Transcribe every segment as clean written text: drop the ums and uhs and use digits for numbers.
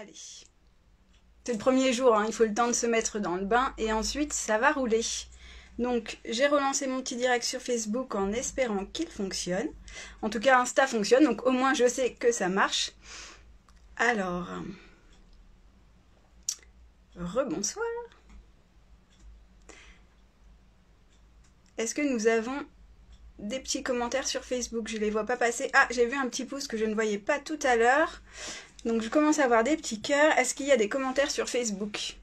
Allez. C'est le premier jour, hein, il faut le temps de se mettre dans le bain et ensuite ça va rouler. Donc j'ai relancé mon petit direct sur Facebook en espérant qu'il fonctionne. En tout cas Insta fonctionne, donc au moins je sais que ça marche. Alors, rebonsoir. Est-ce que nous avons des petits commentaires sur Facebook? Je ne les vois pas passer. Ah, j'ai vu un petit pouce que je ne voyais pas tout à l'heure. Donc je commence à avoir des petits cœurs. Est-ce qu'il y a des commentaires sur Facebook?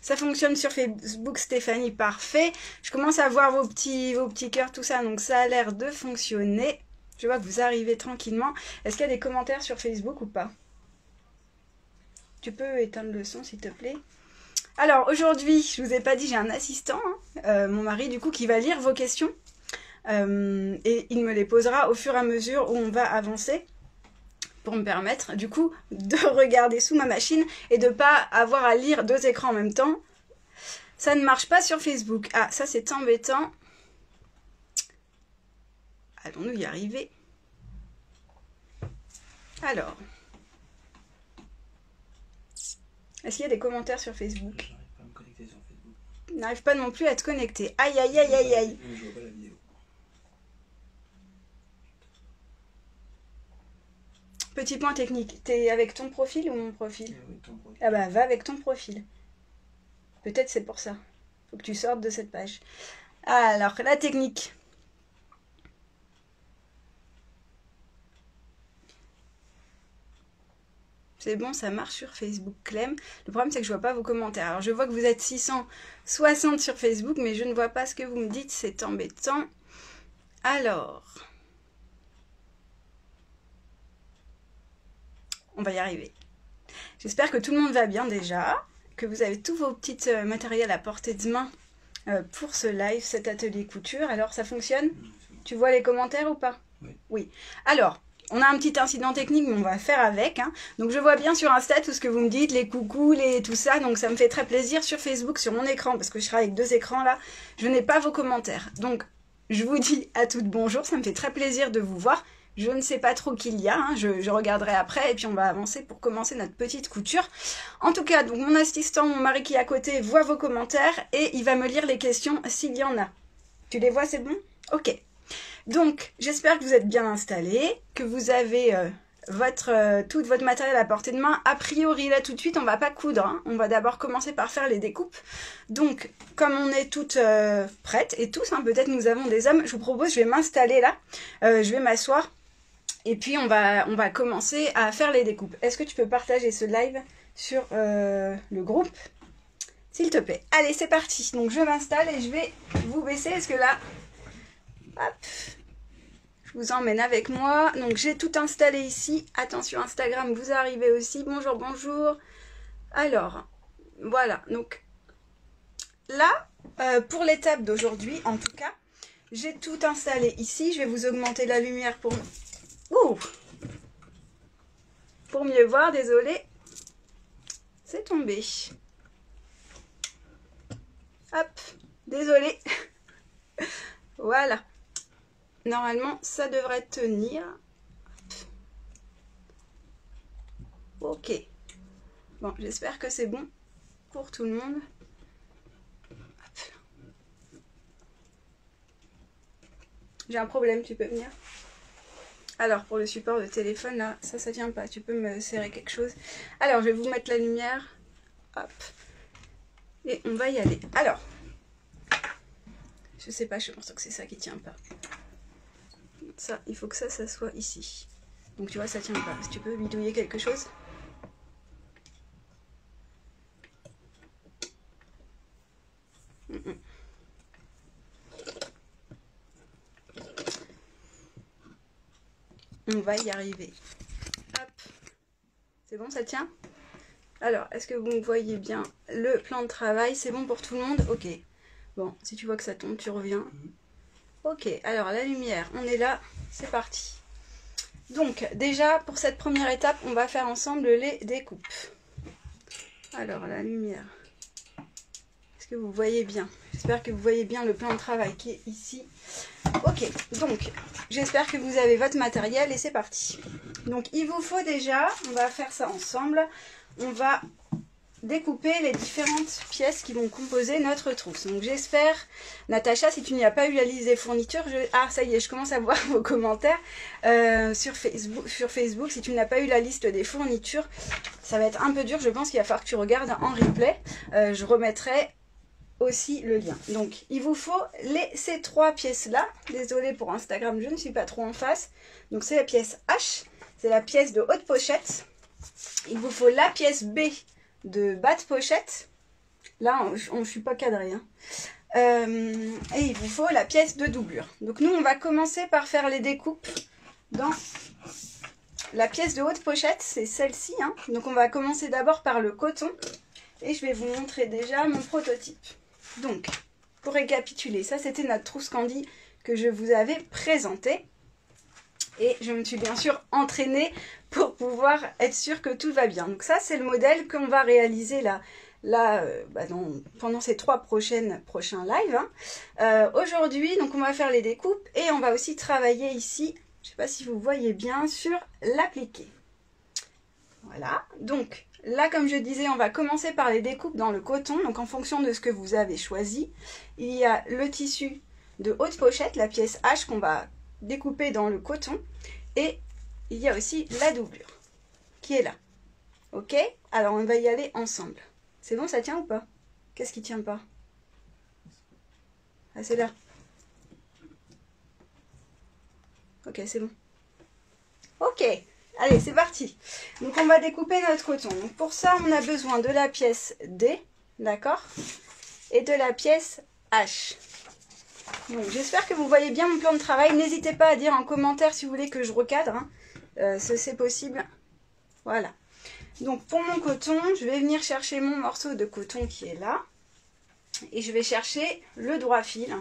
Ça fonctionne sur Facebook, Stéphanie, parfait. Je commence à voir vos petits cœurs, tout ça. Donc ça a l'air de fonctionner. Je vois que vous arrivez tranquillement. Est-ce qu'il y a des commentaires sur Facebook ou pas? Tu peux éteindre le son, s'il te plaît. Alors aujourd'hui, je ne vous ai pas dit, j'ai un assistant, hein, mon mari du coup, qui va lire vos questions. Et il me les posera au fur et à mesure où on va avancer, pour me permettre du coup de regarder sous ma machine et de ne pas avoir à lire deux écrans en même temps. Ça ne marche pas sur Facebook. Ah, ça c'est embêtant. Allons-nous y arriver? Alors, est-ce qu'il y a des commentaires sur Facebook? J'arrive pas à me connecter sur Facebook. N'arrive pas non plus à te connecter. Aïe, aïe, aïe, aïe, aïe. Je vois pas la vidéo. Petit point technique, t'es avec ton profil ou mon profil? Avec ton profil. Ah bah va avec ton profil. Peut-être c'est pour ça. Faut que tu sortes de cette page. Alors, la technique. C'est bon, ça marche sur Facebook, Clem. Le problème c'est que je vois pas vos commentaires. Alors je vois que vous êtes 660 sur Facebook, mais je ne vois pas ce que vous me dites, c'est embêtant. Alors... on va y arriver. J'espère que tout le monde va bien déjà, que vous avez tous vos petits matériels à portée de main pour ce live, cet atelier couture. Alors, ça fonctionne? Tu vois les commentaires ou pas? Oui. Oui. Alors, on a un petit incident technique, mais on va faire avec. Hein. Donc, je vois bien sur Insta tout ce que vous me dites, les coucous, les tout ça. Donc, ça me fait très plaisir sur Facebook, sur mon écran, parce que je serai avec deux écrans là. Je n'ai pas vos commentaires. Donc, je vous dis à toutes bonjour. Ça me fait très plaisir de vous voir. Je ne sais pas trop qu'il y a, hein. Je regarderai après et puis on va avancer pour commencer notre petite couture. En tout cas, donc mon assistant, mon mari qui est à côté, voit vos commentaires et il va me lire les questions s'il y en a. Tu les vois, c'est bon? Ok. Donc, j'espère que vous êtes bien installés, que vous avez tout votre matériel à portée de main. A priori, là tout de suite, on va pas coudre, hein. On va d'abord commencer par faire les découpes. Donc, comme on est toutes prêtes et tous, hein, peut-être nous avons des hommes, je vous propose, je vais m'installer là, je vais m'asseoir. Et puis, on va commencer à faire les découpes. Est-ce que tu peux partager ce live sur le groupe, s'il te plaît? Allez, c'est parti. Donc, je m'installe et je vais vous baisser. Est-ce que là... hop, je vous emmène avec moi. Donc, j'ai tout installé ici. Attention, Instagram, vous arrivez aussi. Bonjour, bonjour. Alors, voilà. Donc, là, pour l'étape d'aujourd'hui, en tout cas, j'ai tout installé ici. Je vais vous augmenter la lumière pour... ouh, pour mieux voir, désolé, c'est tombé. Hop, désolé. Voilà. Normalement, ça devrait tenir. Ok. Bon, j'espère que c'est bon pour tout le monde. J'ai un problème, tu peux venir ? Alors, pour le support de téléphone, là, ça tient pas. Tu peux me serrer quelque chose. Alors, je vais vous mettre la lumière. Hop. Et on va y aller. Alors. Je sais pas, je pense que c'est ça qui tient pas. Ça, il faut que ça soit ici. Donc, tu vois, ça tient pas. Est-ce que tu peux bidouiller quelque chose? On va y arriver. Hop. C'est bon, ça tient? Alors, est-ce que vous me voyez bien le plan de travail? C'est bon pour tout le monde? Ok. Bon, si tu vois que ça tombe, tu reviens. Ok, alors la lumière, on est là. C'est parti. Donc, déjà, pour cette première étape, on va faire ensemble les découpes. Alors, la lumière. Est-ce que vous voyez bien? J'espère que vous voyez bien le plan de travail qui est ici. Ok, donc j'espère que vous avez votre matériel et c'est parti. Donc il vous faut déjà, on va faire ça ensemble, on va découper les différentes pièces qui vont composer notre trousse. Donc j'espère, Natacha, si tu n'y as pas eu la liste des fournitures, ah ça y est, je commence à voir vos commentaires sur Facebook, si tu n'as pas eu la liste des fournitures, ça va être un peu dur, je pense qu'il va falloir que tu regardes en replay, je remettrai aussi le lien. Donc il vous faut ces trois pièces là, désolée pour Instagram, je ne suis pas trop en face, donc c'est la pièce H, c'est la pièce de haute pochette, il vous faut la pièce B de bas de pochette, là on ne suis pas cadré, hein. Et il vous faut la pièce de doublure. Donc nous on va commencer par faire les découpes dans la pièce de haute pochette, c'est celle-ci, hein. Donc on va commencer d'abord par le coton et je vais vous montrer déjà mon prototype. Donc pour récapituler, ça c'était notre trousse Candy que je vous avais présentée. Et je me suis bien sûr entraînée pour pouvoir être sûre que tout va bien. Donc ça, c'est le modèle qu'on va réaliser pendant ces prochains lives. Hein. Aujourd'hui, donc on va faire les découpes et on va aussi travailler ici, je ne sais pas si vous voyez bien, sur l'appliqué. Voilà, donc là, comme je disais, on va commencer par les découpes dans le coton. Donc en fonction de ce que vous avez choisi, il y a le tissu de haute pochette, la pièce H qu'on va découpé dans le coton, et il y a aussi la doublure qui est là. Ok, alors on va y aller ensemble. C'est bon, ça tient ou pas? Qu'est-ce qui tient pas? Ah, c'est là. Ok, c'est bon. Ok, allez, c'est parti. Donc on va découper notre coton. Donc pour ça, on a besoin de la pièce D, d'accord, et de la pièce H. Donc j'espère que vous voyez bien mon plan de travail. N'hésitez pas à dire en commentaire si vous voulez que je recadre, hein. C'est possible. Voilà. Donc pour mon coton, je vais venir chercher mon morceau de coton qui est là. Et je vais chercher le droit fil.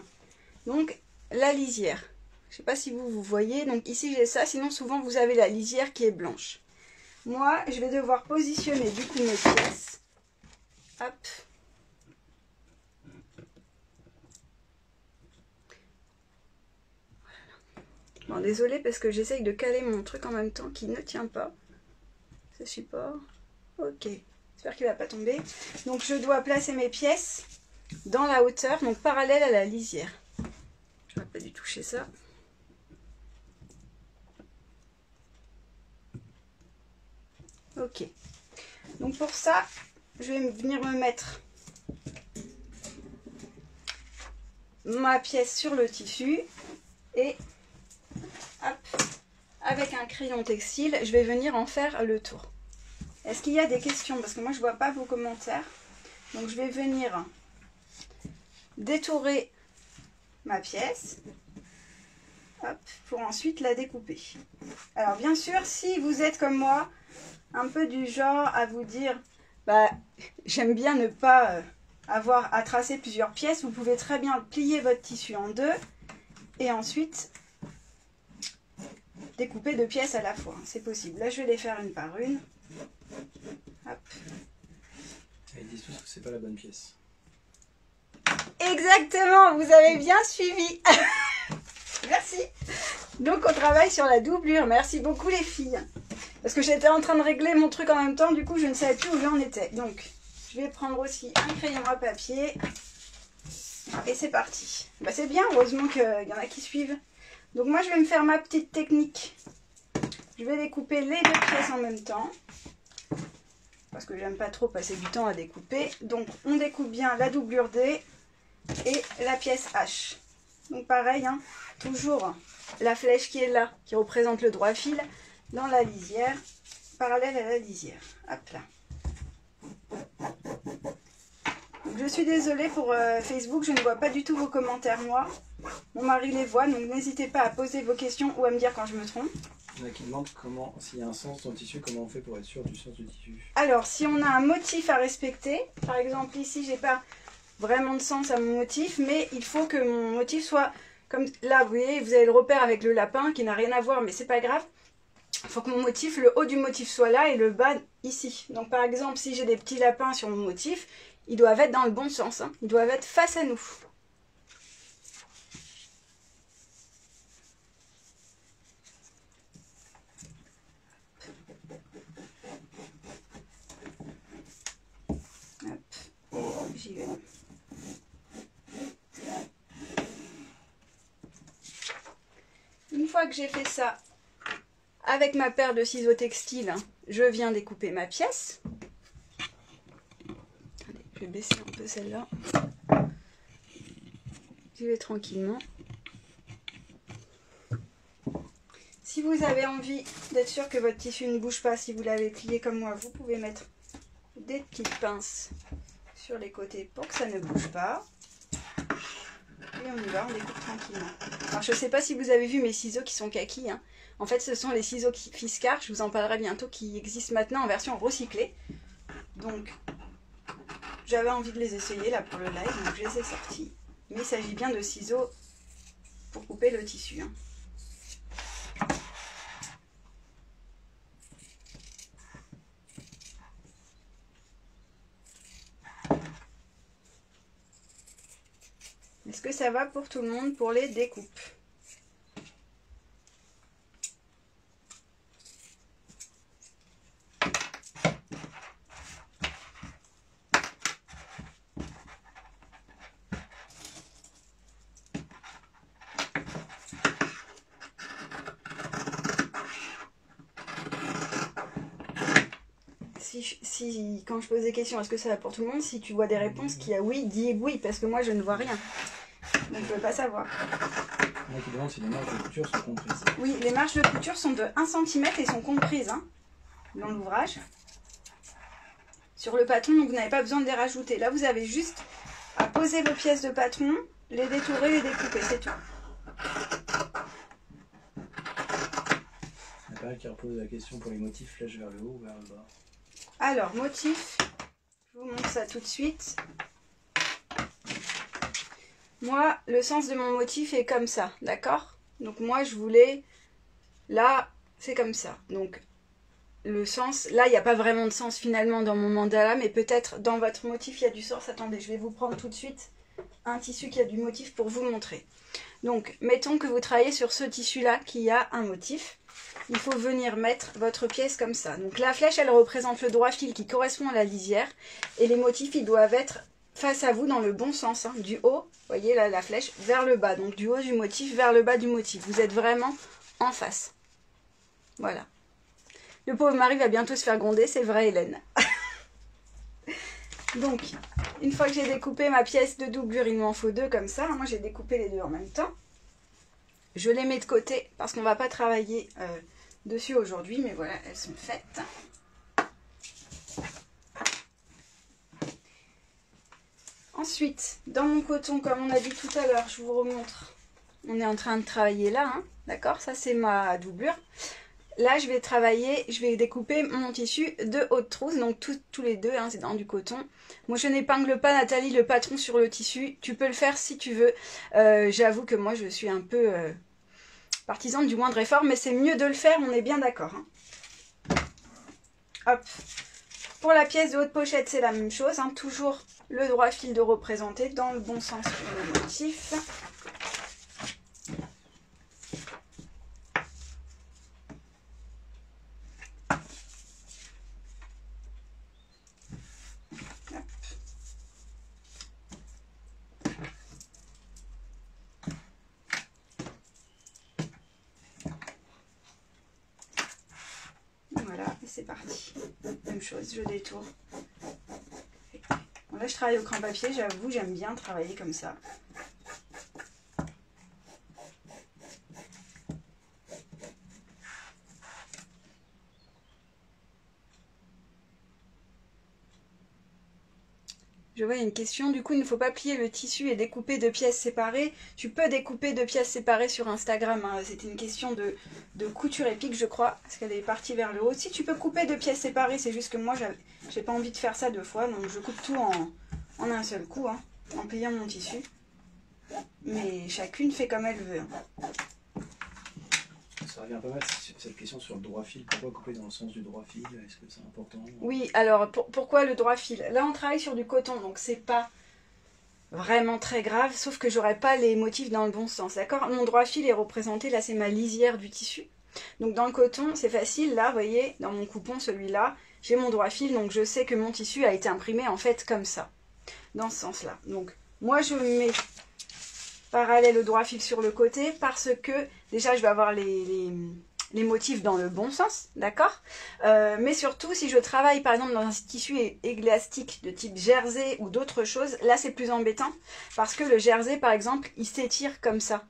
Donc la lisière. Je ne sais pas si vous voyez. Donc ici j'ai ça, sinon souvent vous avez la lisière qui est blanche. Moi, je vais devoir positionner du coup mes pièces. Hop. Bon, désolée parce que j'essaye de caler mon truc en même temps qui ne tient pas. Ce support. Ok. J'espère qu'il ne va pas tomber. Donc je dois placer mes pièces dans la hauteur, donc parallèle à la lisière. Je ne vais pas du tout toucher ça. Ok. Donc pour ça, je vais venir me mettre ma pièce sur le tissu et hop, avec un crayon textile, je vais venir en faire le tour. Est-ce qu'il y a des questions? Parce que moi, je ne vois pas vos commentaires. Donc, je vais venir détourer ma pièce, hop, pour ensuite la découper. Alors, bien sûr, si vous êtes comme moi, un peu du genre à vous dire, bah, j'aime bien ne pas avoir à tracer plusieurs pièces, vous pouvez très bien plier votre tissu en deux et ensuite découper deux pièces à la fois, c'est possible. Là, je vais les faire une par une. Hop. Ils disent tous que c'est pas la bonne pièce. Exactement, vous avez bien suivi. Merci. Donc, on travaille sur la doublure. Merci beaucoup, les filles. Parce que j'étais en train de régler mon truc en même temps, du coup, je ne savais plus où j'en étais. Donc, je vais prendre aussi un crayon à papier. Et c'est parti. Bah, c'est bien, heureusement qu'il y en a qui suivent. Donc moi, je vais me faire ma petite technique. Je vais découper les deux pièces en même temps. Parce que j'aime pas trop passer du temps à découper. Donc on découpe bien la doublure D et la pièce H. Donc pareil, hein, toujours la flèche qui est là, qui représente le droit fil, dans la lisière, parallèle à la lisière. Hop là. Donc, je suis désolée pour Facebook, je ne vois pas du tout vos commentaires, moi. Mon mari les voit, donc n'hésitez pas à poser vos questions ou à me dire quand je me trompe. Il y en a qui demandent s'il y a un sens dans le tissu, comment on fait pour être sûr du sens du tissu? Alors, si on a un motif à respecter, par exemple ici, j'ai pas vraiment de sens à mon motif, mais il faut que mon motif soit comme là, vous voyez, vous avez le repère avec le lapin qui n'a rien à voir, mais c'est pas grave. Il faut que mon motif, le haut du motif soit là et le bas ici. Donc par exemple, si j'ai des petits lapins sur mon motif, ils doivent être dans le bon sens, hein. Ils doivent être face à nous. motivé. Une fois que j'ai fait ça, avec ma paire de ciseaux textiles, je viens découper ma pièce. Attendez, je vais baisser un peu celle-là. J'y vais tranquillement. Si vous avez envie d'être sûr que votre tissu ne bouge pas, si vous l'avez plié comme moi, vous pouvez mettre des petites pinces sur les côtés pour que ça ne bouge pas. Et on y va, on découpe tranquillement. Alors je ne sais pas si vous avez vu mes ciseaux qui sont kaki. Hein. En fait ce sont les ciseaux Fiskars, je vous en parlerai bientôt, qui existent maintenant en version recyclée. Donc j'avais envie de les essayer là pour le live, donc je les ai sortis. Mais il s'agit bien de ciseaux pour couper le tissu. Hein. Est-ce que ça va pour tout le monde pour les découpes? Si quand je pose des questions, est-ce que ça va pour tout le monde? Si tu vois des réponses qui a oui, dis oui, parce que moi je ne vois rien. Donc, je ne peux pas savoir. Il y a qui demandent si les marges de couture sont comprises. Oui, les marges de couture sont de 1 cm et sont comprises hein, dans l'ouvrage. Sur le patron, donc vous n'avez pas besoin de les rajouter. Là, vous avez juste à poser vos pièces de patron, les détourer, les découper, c'est tout. Il y a pas mal qui repose la question pour les motifs flèche vers le haut ou vers le bas. Alors, motifs, je vous montre ça tout de suite. Moi, le sens de mon motif est comme ça, d'accord? Donc moi, je voulais... Là, c'est comme ça. Donc, le sens... Là, il n'y a pas vraiment de sens finalement dans mon mandala, mais peut-être dans votre motif, il y a du sens. Attendez, je vais vous prendre tout de suite un tissu qui a du motif pour vous montrer. Donc, mettons que vous travaillez sur ce tissu-là qui a un motif. Il faut venir mettre votre pièce comme ça. Donc la flèche, elle représente le droit fil qui correspond à la lisière. Et les motifs, ils doivent être... face à vous dans le bon sens, hein, du haut, voyez là, la flèche, vers le bas, donc du haut du motif, vers le bas du motif, vous êtes vraiment en face, voilà. Le pauvre mari va bientôt se faire gronder, c'est vrai Hélène. Donc, une fois que j'ai découpé ma pièce de doublure, il m'en faut deux comme ça, moi j'ai découpé les deux en même temps, je les mets de côté parce qu'on va pas travailler dessus aujourd'hui, mais voilà, elles sont faites. Ensuite, dans mon coton, comme on a dit tout à l'heure, je vous remontre, on est en train de travailler là, hein, d'accord? Ça, c'est ma doublure. Là, je vais travailler, je vais découper mon tissu de haute trousse, donc tous les deux, hein, c'est dans du coton. Moi, je n'épingle pas, Nathalie, le patron sur le tissu. Tu peux le faire si tu veux. J'avoue que moi, je suis un peu partisane du moindre effort, mais c'est mieux de le faire, on est bien d'accord. Hein. Hop! Pour la pièce de haute pochette, c'est la même chose, hein, toujours le droit fil de représenter dans le bon sens pour le motif. Je détourne. Bon, là, je travaille au crayon papier, j'avoue, j'aime bien travailler comme ça. Je vois une question, du coup, il ne faut pas plier le tissu et découper deux pièces séparées. Tu peux découper deux pièces séparées sur Instagram. Hein. C'était une question de couture épique, je crois, parce qu'elle est partie vers le haut. Si tu peux couper deux pièces séparées, c'est juste que moi, j'ai pas envie de faire ça deux fois, donc je coupe tout en un seul coup, hein, en pliant mon tissu. Mais chacune fait comme elle veut. Hein. Ça revient pas mal cette question sur le droit fil. Pourquoi couper dans le sens du droit fil? Est-ce que c'est important? Oui, alors pourquoi le droit fil? Là, on travaille sur du coton, donc c'est pas vraiment très grave, sauf que j'aurais pas les motifs dans le bon sens, d'accord? Mon droit fil est représenté, là, c'est ma lisière du tissu. Donc dans le coton, c'est facile, là, vous voyez, dans mon coupon, celui-là, j'ai mon droit fil, donc je sais que mon tissu a été imprimé en fait comme ça. dans ce sens-là. Donc, moi, je mets parallèle au droit fixe sur le côté parce que, déjà, je vais avoir les motifs dans le bon sens, d'accord, mais surtout, si je travaille, par exemple, dans un tissu élastique de type jersey ou d'autres choses, là, c'est plus embêtant parce que le jersey, par exemple, il s'étire comme ça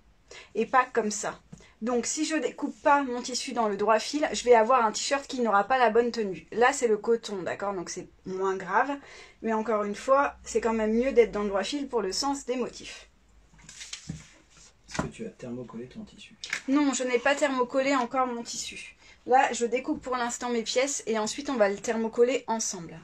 et pas comme ça. Donc, si je découpe pas mon tissu dans le droit fil, je vais avoir un t-shirt qui n'aura pas la bonne tenue. Là, c'est le coton, d'accord? Donc, c'est moins grave. Mais encore une fois, c'est quand même mieux d'être dans le droit fil pour le sens des motifs. Est-ce que tu as thermocollé ton tissu? Non, je n'ai pas thermocollé encore mon tissu. Là, je découpe pour l'instant mes pièces et ensuite, on va le thermocoller ensemble.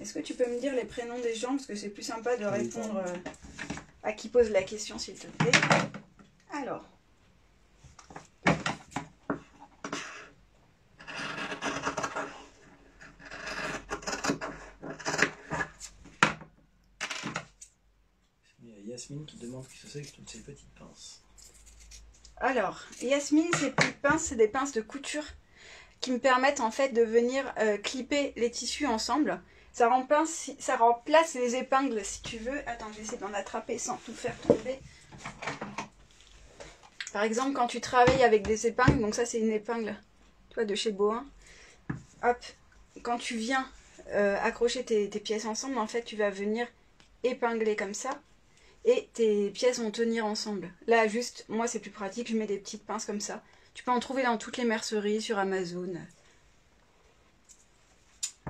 Est-ce que tu peux me dire les prénoms des gens? Parce que c'est plus sympa de répondre à qui pose la question, s'il te plaît. Alors. Il y a Yasmine qui demande ce que c'est que toutes ces petites pinces. Alors, Yasmine, ces petites pinces, c'est des pinces de couture qui me permettent en fait de venir clipper les tissus ensemble. Ça remplace les épingles si tu veux. Attends, je vais essayer d'en attraper sans tout faire tomber. Par exemple, quand tu travailles avec des épingles, donc ça c'est une épingle, toi, de chez Beau, hein. Hop, quand tu viens accrocher tes pièces ensemble, en fait tu vas venir épingler comme ça et tes pièces vont tenir ensemble. Là juste, moi c'est plus pratique, je mets des petites pinces comme ça. Tu peux en trouver dans toutes les merceries, sur Amazon.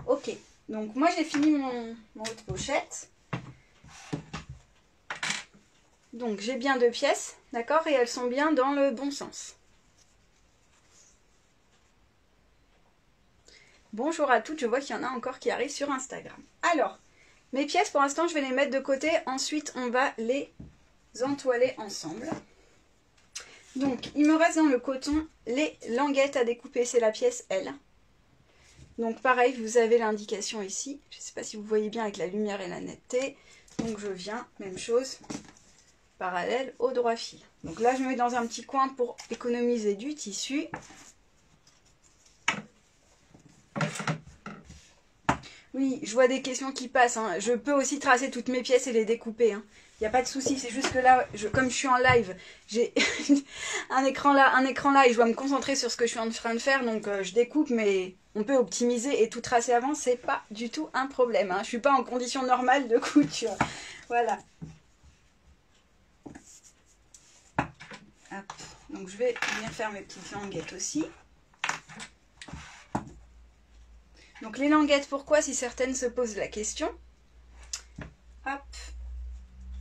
Ok. Donc moi j'ai fini mon haut de pochette. Donc j'ai bien deux pièces, d'accord, et elles sont bien dans le bon sens. Bonjour à toutes, je vois qu'il y en a encore qui arrivent sur Instagram. Alors, mes pièces pour l'instant je vais les mettre de côté, ensuite on va les entoiler ensemble. Donc il me reste dans le coton les languettes à découper, c'est la pièce L. Donc pareil, vous avez l'indication ici. Je ne sais pas si vous voyez bien avec la lumière et la netteté. Donc je viens, même chose, parallèle au droit fil. Donc là, je me mets dans un petit coin pour économiser du tissu. Oui, je vois des questions qui passent, hein. Je peux aussi tracer toutes mes pièces et les découper, hein. Il n'y a pas de souci, c'est juste que là, comme je suis en live, j'ai un écran là et je dois me concentrer sur ce que je suis en train de faire. Donc je découpe, mais on peut optimiser et tout tracer avant, c'est pas du tout un problème, hein. Je ne suis pas en condition normale de couture. Voilà. Hop. Donc je vais bien faire mes petites languettes aussi. Donc les languettes, pourquoi, si certaines se posent la question? Hop.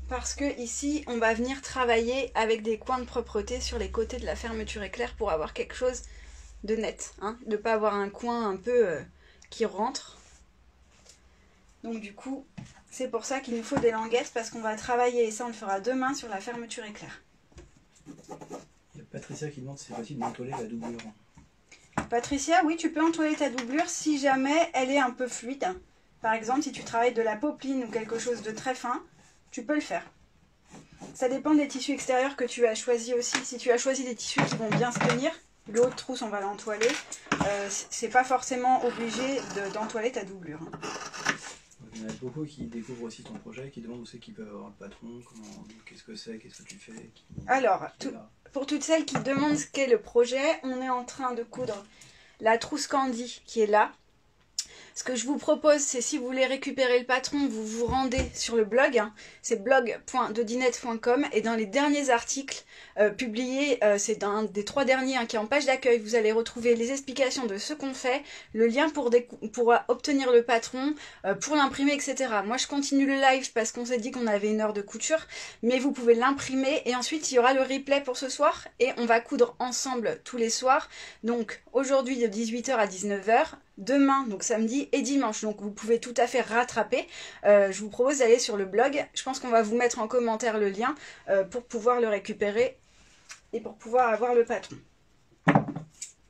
Parce que ici, on va venir travailler avec des coins de propreté sur les côtés de la fermeture éclair pour avoir quelque chose de net, hein, de ne pas avoir un coin un peu qui rentre. Donc du coup, c'est pour ça qu'il nous faut des languettes, parce qu'on va travailler, et ça on le fera demain, sur la fermeture éclair. Il y a Patricia qui demande si c'est possible d'entoiler la doublure. Patricia, oui, tu peux entoiler ta doublure si jamais elle est un peu fluide. Par exemple, si tu travailles de la popeline ou quelque chose de très fin, tu peux le faire. Ça dépend des tissus extérieurs que tu as choisi aussi. Si tu as choisi des tissus qui vont bien se tenir, l'autre trousse, on va l'entoiler. C'est pas forcément obligé d'entoiler ta doublure, hein. Il y en a beaucoup qui découvrent aussi ton projet, qui demandent où c'est qu'ils peuvent avoir le patron, qu'est-ce que c'est, qu'est-ce que tu fais. Alors, pour toutes celles qui demandent ce qu'est le projet, on est en train de coudre la trousse Candy qui est là. Ce que je vous propose, c'est si vous voulez récupérer le patron, vous vous rendez sur le blog, hein, c'est blog.dodynette.com, et dans les derniers articles publiés, c'est un des 3 derniers, hein, qui est en page d'accueil, vous allez retrouver les explications de ce qu'on fait, le lien pour obtenir le patron, pour l'imprimer, etc. Moi, je continue le live parce qu'on s'est dit qu'on avait une heure de couture, mais vous pouvez l'imprimer, et ensuite, il y aura le replay pour ce soir, et on va coudre ensemble tous les soirs, donc aujourd'hui de 18h à 19h, demain, donc samedi et dimanche, donc vous pouvez tout à fait rattraper. Je vous propose d'aller sur le blog, je pense qu'on va vous mettre en commentaire le lien pour pouvoir le récupérer et pour pouvoir avoir le patron.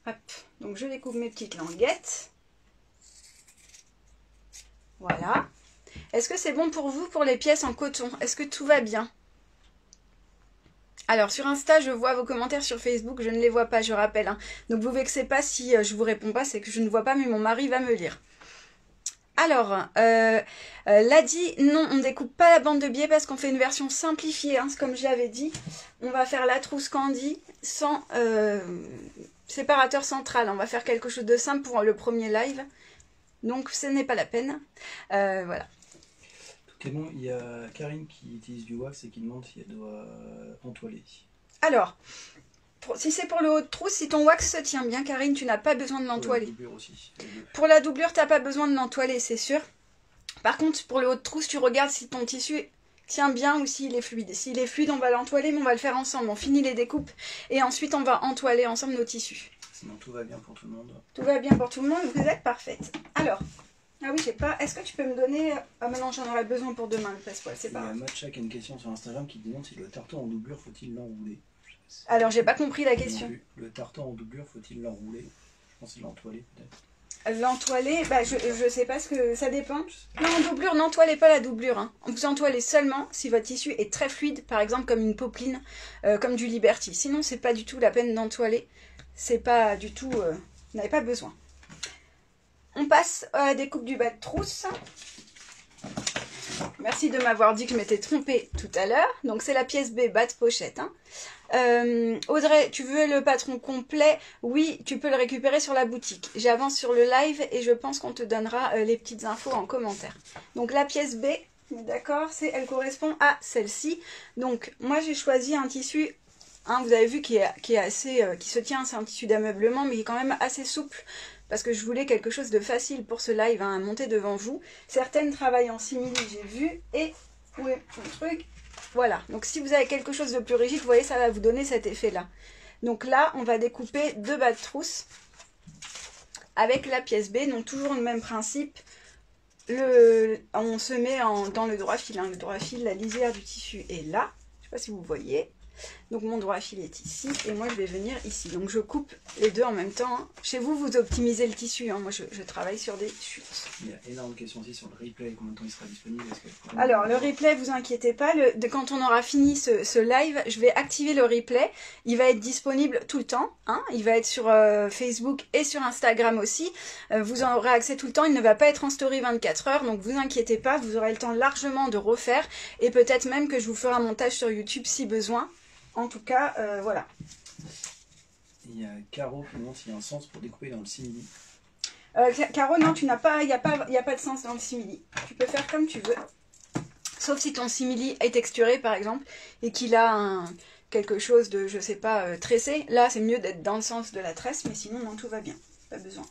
Hop. Donc je découpe mes petites languettes. Voilà. Est-ce que c'est bon pour vous pour les pièces en coton? Est-ce que tout va bien? Alors sur Insta, je vois vos commentaires, sur Facebook, je ne les vois pas, je rappelle. Hein. Donc vous vexez pas si je vous réponds pas, c'est que je ne vois pas, mais mon mari va me lire. Alors, Ladi, non, on ne découpe pas la bande de biais parce qu'on fait une version simplifiée, hein, comme je l'avais dit. On va faire la trousse Candy sans séparateur central. On va faire quelque chose de simple pour le premier live. Donc, ce n'est pas la peine. Voilà. Tout est bon. Il y a Karine qui utilise du wax et qui demande si elle doit entoiler. Alors, si c'est pour le haut de trousse, si ton wax se tient bien, Karine, tu n'as pas besoin de l'entoiler. Pour la doublure, tu n'as pas besoin de l'entoiler, c'est sûr. Par contre, pour le haut de trousse, tu regardes si ton tissu tient bien ou s'il est fluide. S'il est fluide, on va l'entoiler, mais on va le faire ensemble. On finit les découpes et ensuite, on va entoiler ensemble nos tissus. Sinon, tout va bien pour tout le monde. Tout va bien pour tout le monde, vous êtes parfaite. Alors, ah oui, j'ai pas... Est-ce que tu peux me donner... Ah mais non, j'en aurais besoin pour demain, le passepoil, c'est pas... Il y a Matcha qui a une question sur Instagram qui demande si le tartan en doublure, faut-il l'enrouler? Alors, j'ai pas compris la question. Le tartan en doublure, faut-il l'enrouler? Je pense qu'il l'entoiler peut-être. L'entoiler, bah, je sais pas ce que... Ça dépend. Non, en doublure, n'entoilez pas la doublure. Hein. Vous entoilez seulement si votre tissu est très fluide, par exemple comme une popeline, comme du Liberty. Sinon, c'est pas du tout la peine d'entoiler. C'est pas du tout... vous n'avez pas besoin. On passe à la découpe du bas de trousse. Merci de m'avoir dit que je m'étais trompée tout à l'heure. Donc, c'est la pièce B, bas de pochette. Hein. Audrey, tu veux le patron complet? Oui, tu peux le récupérer sur la boutique. J'avance sur le live et je pense qu'on te donnera les petites infos en commentaire. Donc, la pièce B, d'accord, elle correspond à celle-ci. Donc, moi, j'ai choisi un tissu... Hein, vous avez vu qui est assez, qui se tient, c'est un tissu d'ameublement, mais qui est quand même assez souple, parce que je voulais quelque chose de facile pour ce live, hein, à monter devant vous. Certaines travaillent en simili, j'ai vu, et où est mon truc? Voilà, donc si vous avez quelque chose de plus rigide, vous voyez, ça va vous donner cet effet-là. Donc là, on va découper deux bas de trousse avec la pièce B, donc toujours le même principe. On se met dans le droit fil, hein, le droit fil, la lisière du tissu est là, je ne sais pas si vous voyez. Donc mon droit à fil est ici et moi je vais venir ici. Donc je coupe les deux en même temps. Hein. Chez vous, vous optimisez le tissu. Hein. Moi je travaille sur des chutes. Il y a énormément de questions aussi sur le replay. Combien de temps il sera disponible? Alors le replay, vous inquiétez pas. Quand on aura fini ce live, je vais activer le replay. Il va être disponible tout le temps. Hein. Il va être sur Facebook et sur Instagram aussi. Vous en aurez accès tout le temps. Il ne va pas être en story 24 heures. Donc vous inquiétez pas. Vous aurez le temps largement de refaire. Et peut-être même que je vous ferai un montage sur YouTube si besoin. En tout cas, voilà. Il y a Caro qui demande s'il y a un sens pour découper dans le simili. Caro, non, tu n'as pas, il n'y a pas de sens dans le simili. Tu peux faire comme tu veux. Sauf si ton simili est texturé, par exemple, et qu'il a quelque chose de, je sais pas, tressé. Là, c'est mieux d'être dans le sens de la tresse, mais sinon, non, tout va bien. Pas besoin.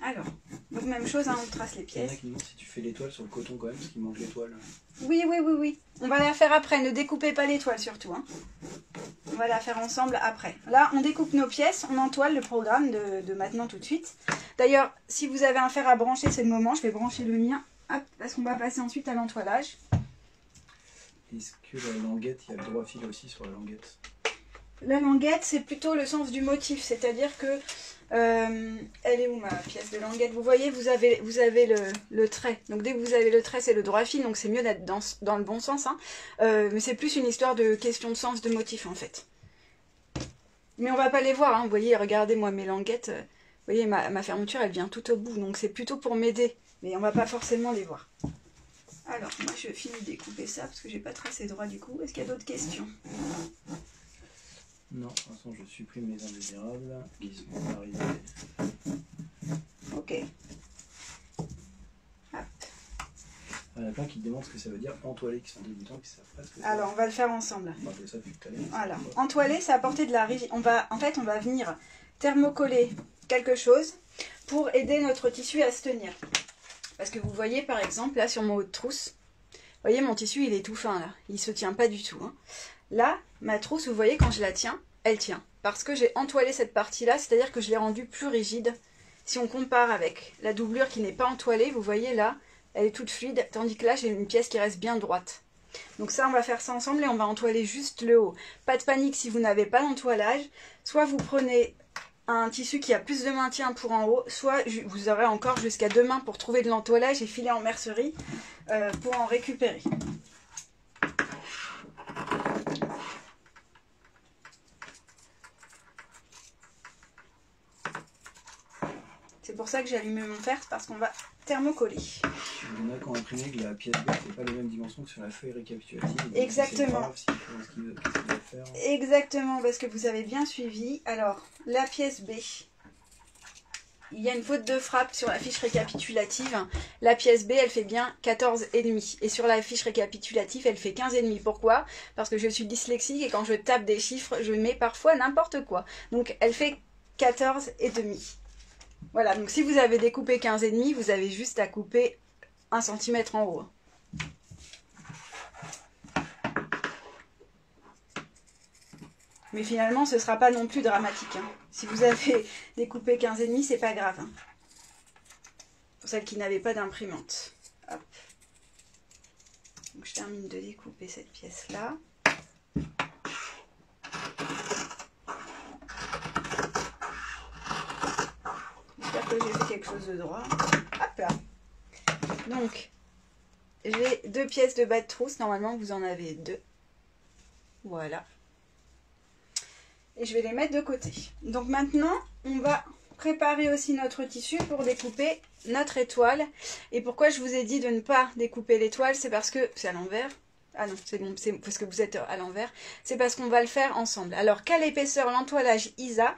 Alors, donc même chose, hein, on trace les pièces. Il y en a qui demandent si tu fais l'étoile sur le coton quand même, parce qu'il manque l'étoile. Oui, oui, oui, oui. On va la faire après, ne découpez pas l'étoile surtout. Hein. On va la faire ensemble après. Là, on découpe nos pièces, on entoile le programme de maintenant tout de suite. D'ailleurs, si vous avez un fer à brancher, c'est le moment. Je vais brancher le mien, hop, parce qu'on va passer ensuite à l'entoilage. Est-ce que la languette, il y a le droit fil aussi sur la languette? La languette, c'est plutôt le sens du motif, c'est-à-dire que... elle est où ma pièce de languette? Vous voyez, vous avez le trait. Donc dès que vous avez le trait, c'est le droit fil, donc c'est mieux d'être dans le bon sens. Hein. Mais c'est plus une histoire de question de sens, de motif en fait. Mais on va pas les voir, hein. Vous voyez, regardez moi mes languettes. Vous voyez, ma fermeture, elle vient tout au bout, donc c'est plutôt pour m'aider. Mais on va pas forcément les voir. Alors, moi je finis de découper ça, parce que j'ai pas tracé droit du coup. Est-ce qu'il y a d'autres questions? Non, de toute façon, je supprime les indésirables qui sont arrivés. Ok. Hop. Il y en a plein qui te demandent ce que ça veut dire entoilé, qui sont débutants, qui savent pas ce que ça... Alors, on va le faire ensemble. On va faire ça depuis tout à l'heure. Voilà. Entoilé, ça apporter de la rigidité. En fait, on va venir thermocoller quelque chose pour aider notre tissu à se tenir. Parce que vous voyez, par exemple, là, sur mon haut de trousse, vous voyez, mon tissu, il est tout fin, là. Il se tient pas du tout, hein. Là, ma trousse, vous voyez, quand je la tiens, elle tient. Parce que j'ai entoilé cette partie-là, c'est-à-dire que je l'ai rendue plus rigide. Si on compare avec la doublure qui n'est pas entoilée, vous voyez là, elle est toute fluide, tandis que là, j'ai une pièce qui reste bien droite. Donc ça, on va faire ça ensemble et on va entoiler juste le haut. Pas de panique si vous n'avez pas l'entoilage. Soit vous prenez un tissu qui a plus de maintien pour en haut, soit vous aurez encore jusqu'à demain pour trouver de l'entoilage et filer en mercerie pour en récupérer. C'est pour ça que j'ai allumé mon fer, parce qu'on va thermocoller. Il y en a qui ont imprimé que la pièce B n'est pas les mêmes dimensions que sur la feuille récapitulative. Exactement. Exactement, parce que vous avez bien suivi. Alors, la pièce B, il y a une faute de frappe sur la fiche récapitulative. La pièce B, elle fait bien 14,5. Et sur la fiche récapitulative, elle fait 15,5. Pourquoi? Parce que je suis dyslexique et quand je tape des chiffres, je mets parfois n'importe quoi. Donc, elle fait 14,5. Voilà, donc si vous avez découpé 15,5, vous avez juste à couper 1 cm en haut. Mais finalement, ce ne sera pas non plus dramatique, hein. Si vous avez découpé 15,5, c'est pas grave, hein. Pour celles qui n'avaient pas d'imprimante. Hop. Donc, je termine de découper cette pièce-là. J'ai fait quelque chose de droit. Hop là. Donc, j'ai 2 pièces de bas de trousse. Normalement, vous en avez 2. Voilà. Et je vais les mettre de côté. Donc maintenant, on va préparer aussi notre tissu pour découper notre étoile. Et pourquoi je vous ai dit de ne pas découper l'étoile, c'est parce que c'est à l'envers. Ah non, c'est bon, c'est parce que vous êtes à l'envers. C'est parce qu'on va le faire ensemble. Alors, quelle épaisseur l'entoilage ISA ?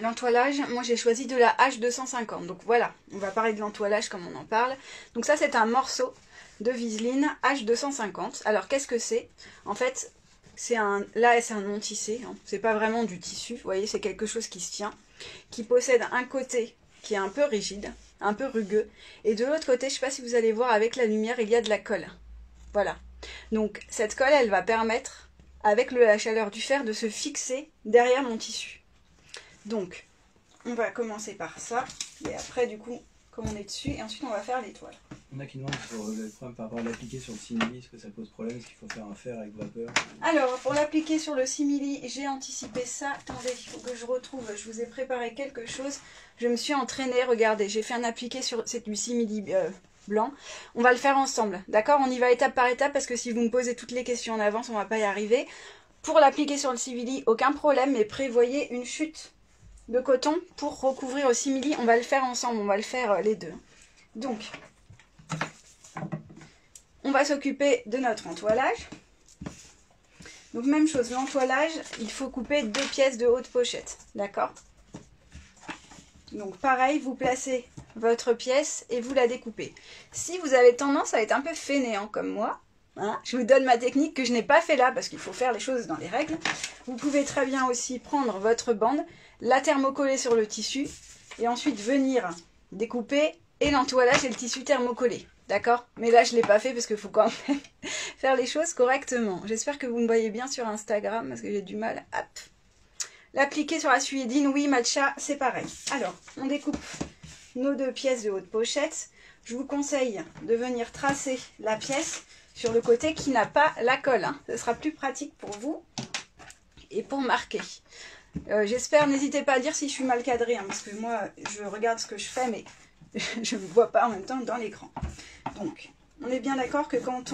L'entoilage, moi j'ai choisi de la H250, donc voilà, on va parler de l'entoilage comme on en parle. Donc ça c'est un morceau de viseline H250. Alors qu'est-ce que c'est? En fait, là c'est un non tissé, hein. C'est pas vraiment du tissu, vous voyez, c'est quelque chose qui se tient, qui possède un côté qui est un peu rigide, un peu rugueux, et de l'autre côté, je sais pas si vous allez voir avec la lumière, il y a de la colle. Voilà, donc cette colle elle va permettre, avec la chaleur du fer, de se fixer derrière mon tissu. Donc, on va commencer par ça, et après, du coup, comme on est dessus, et ensuite on va faire l'étoile. Il y en a qui demandent sur le problème par rapport à l'appliquer sur le simili, est-ce que ça pose problème, est-ce qu'il faut faire un fer avec vapeur? Alors, pour l'appliquer sur le simili, j'ai anticipé ça. Attendez, il faut que je retrouve, je vous ai préparé quelque chose. Je me suis entraînée, regardez, j'ai fait un appliqué sur, c'est du simili blanc. On va le faire ensemble, d'accord? On y va étape par étape, parce que si vous me posez toutes les questions en avance, on ne va pas y arriver. Pour l'appliquer sur le simili, aucun problème, mais prévoyez une chute de coton pour recouvrir au simili. On va le faire ensemble, on va le faire les deux. Donc, on va s'occuper de notre entoilage. Donc, même chose, l'entoilage, il faut couper 2 pièces de haute pochette, d'accord? Donc, pareil, vous placez votre pièce et vous la découpez. Si vous avez tendance à être un peu fainéant comme moi, hein, je vous donne ma technique que je n'ai pas fait là parce qu'il faut faire les choses dans les règles. Vous pouvez très bien aussi prendre votre bande, la thermocoller sur le tissu et ensuite venir découper et l'entoilage et le tissu thermocollé. D'accord? Mais là, je ne l'ai pas fait parce qu'il faut quand même faire les choses correctement. J'espère que vous me voyez bien sur Instagram parce que j'ai du mal. Hop. L'appliquer sur la suédine, oui, matcha, c'est pareil. Alors, on découpe nos 2 pièces de haute pochette. Je vous conseille de venir tracer la pièce sur le côté qui n'a pas la colle, hein. Ce sera plus pratique pour vous et pour marquer. J'espère, n'hésitez pas à dire si je suis mal cadrée, hein, parce que moi, je regarde ce que je fais, mais je ne me vois pas en même temps dans l'écran. Donc, on est bien d'accord que quand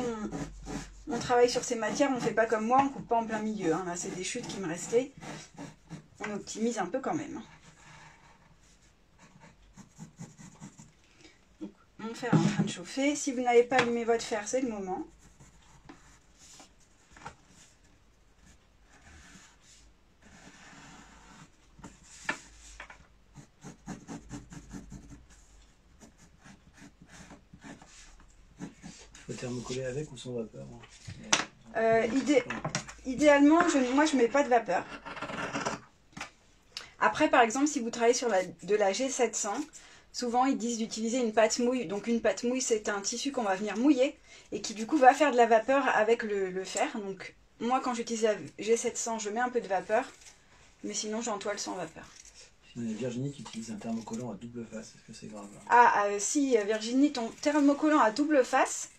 on travaille sur ces matières, on ne fait pas comme moi, on ne coupe pas en plein milieu, hein. Là, c'est des chutes qui me restaient. On optimise un peu quand même, hein. Mon fer est en train de chauffer. Si vous n'avez pas allumé votre fer, c'est le moment. Il faut thermocoller avec ou sans vapeur, hein. Idéalement, moi je ne mets pas de vapeur. Après, par exemple, si vous travaillez sur de la G700, souvent, ils disent d'utiliser une pâte mouille. Donc, une pâte mouille, c'est un tissu qu'on va venir mouiller et qui, du coup, va faire de la vapeur avec le fer. Donc, moi, quand j'utilise la G700, je mets un peu de vapeur, mais sinon, j'entoile sans vapeur. Il y a Virginie qui utilise un thermocollant à double face. Est-ce que c'est grave, hein? Ah, si, Virginie, ton thermocollant à double face,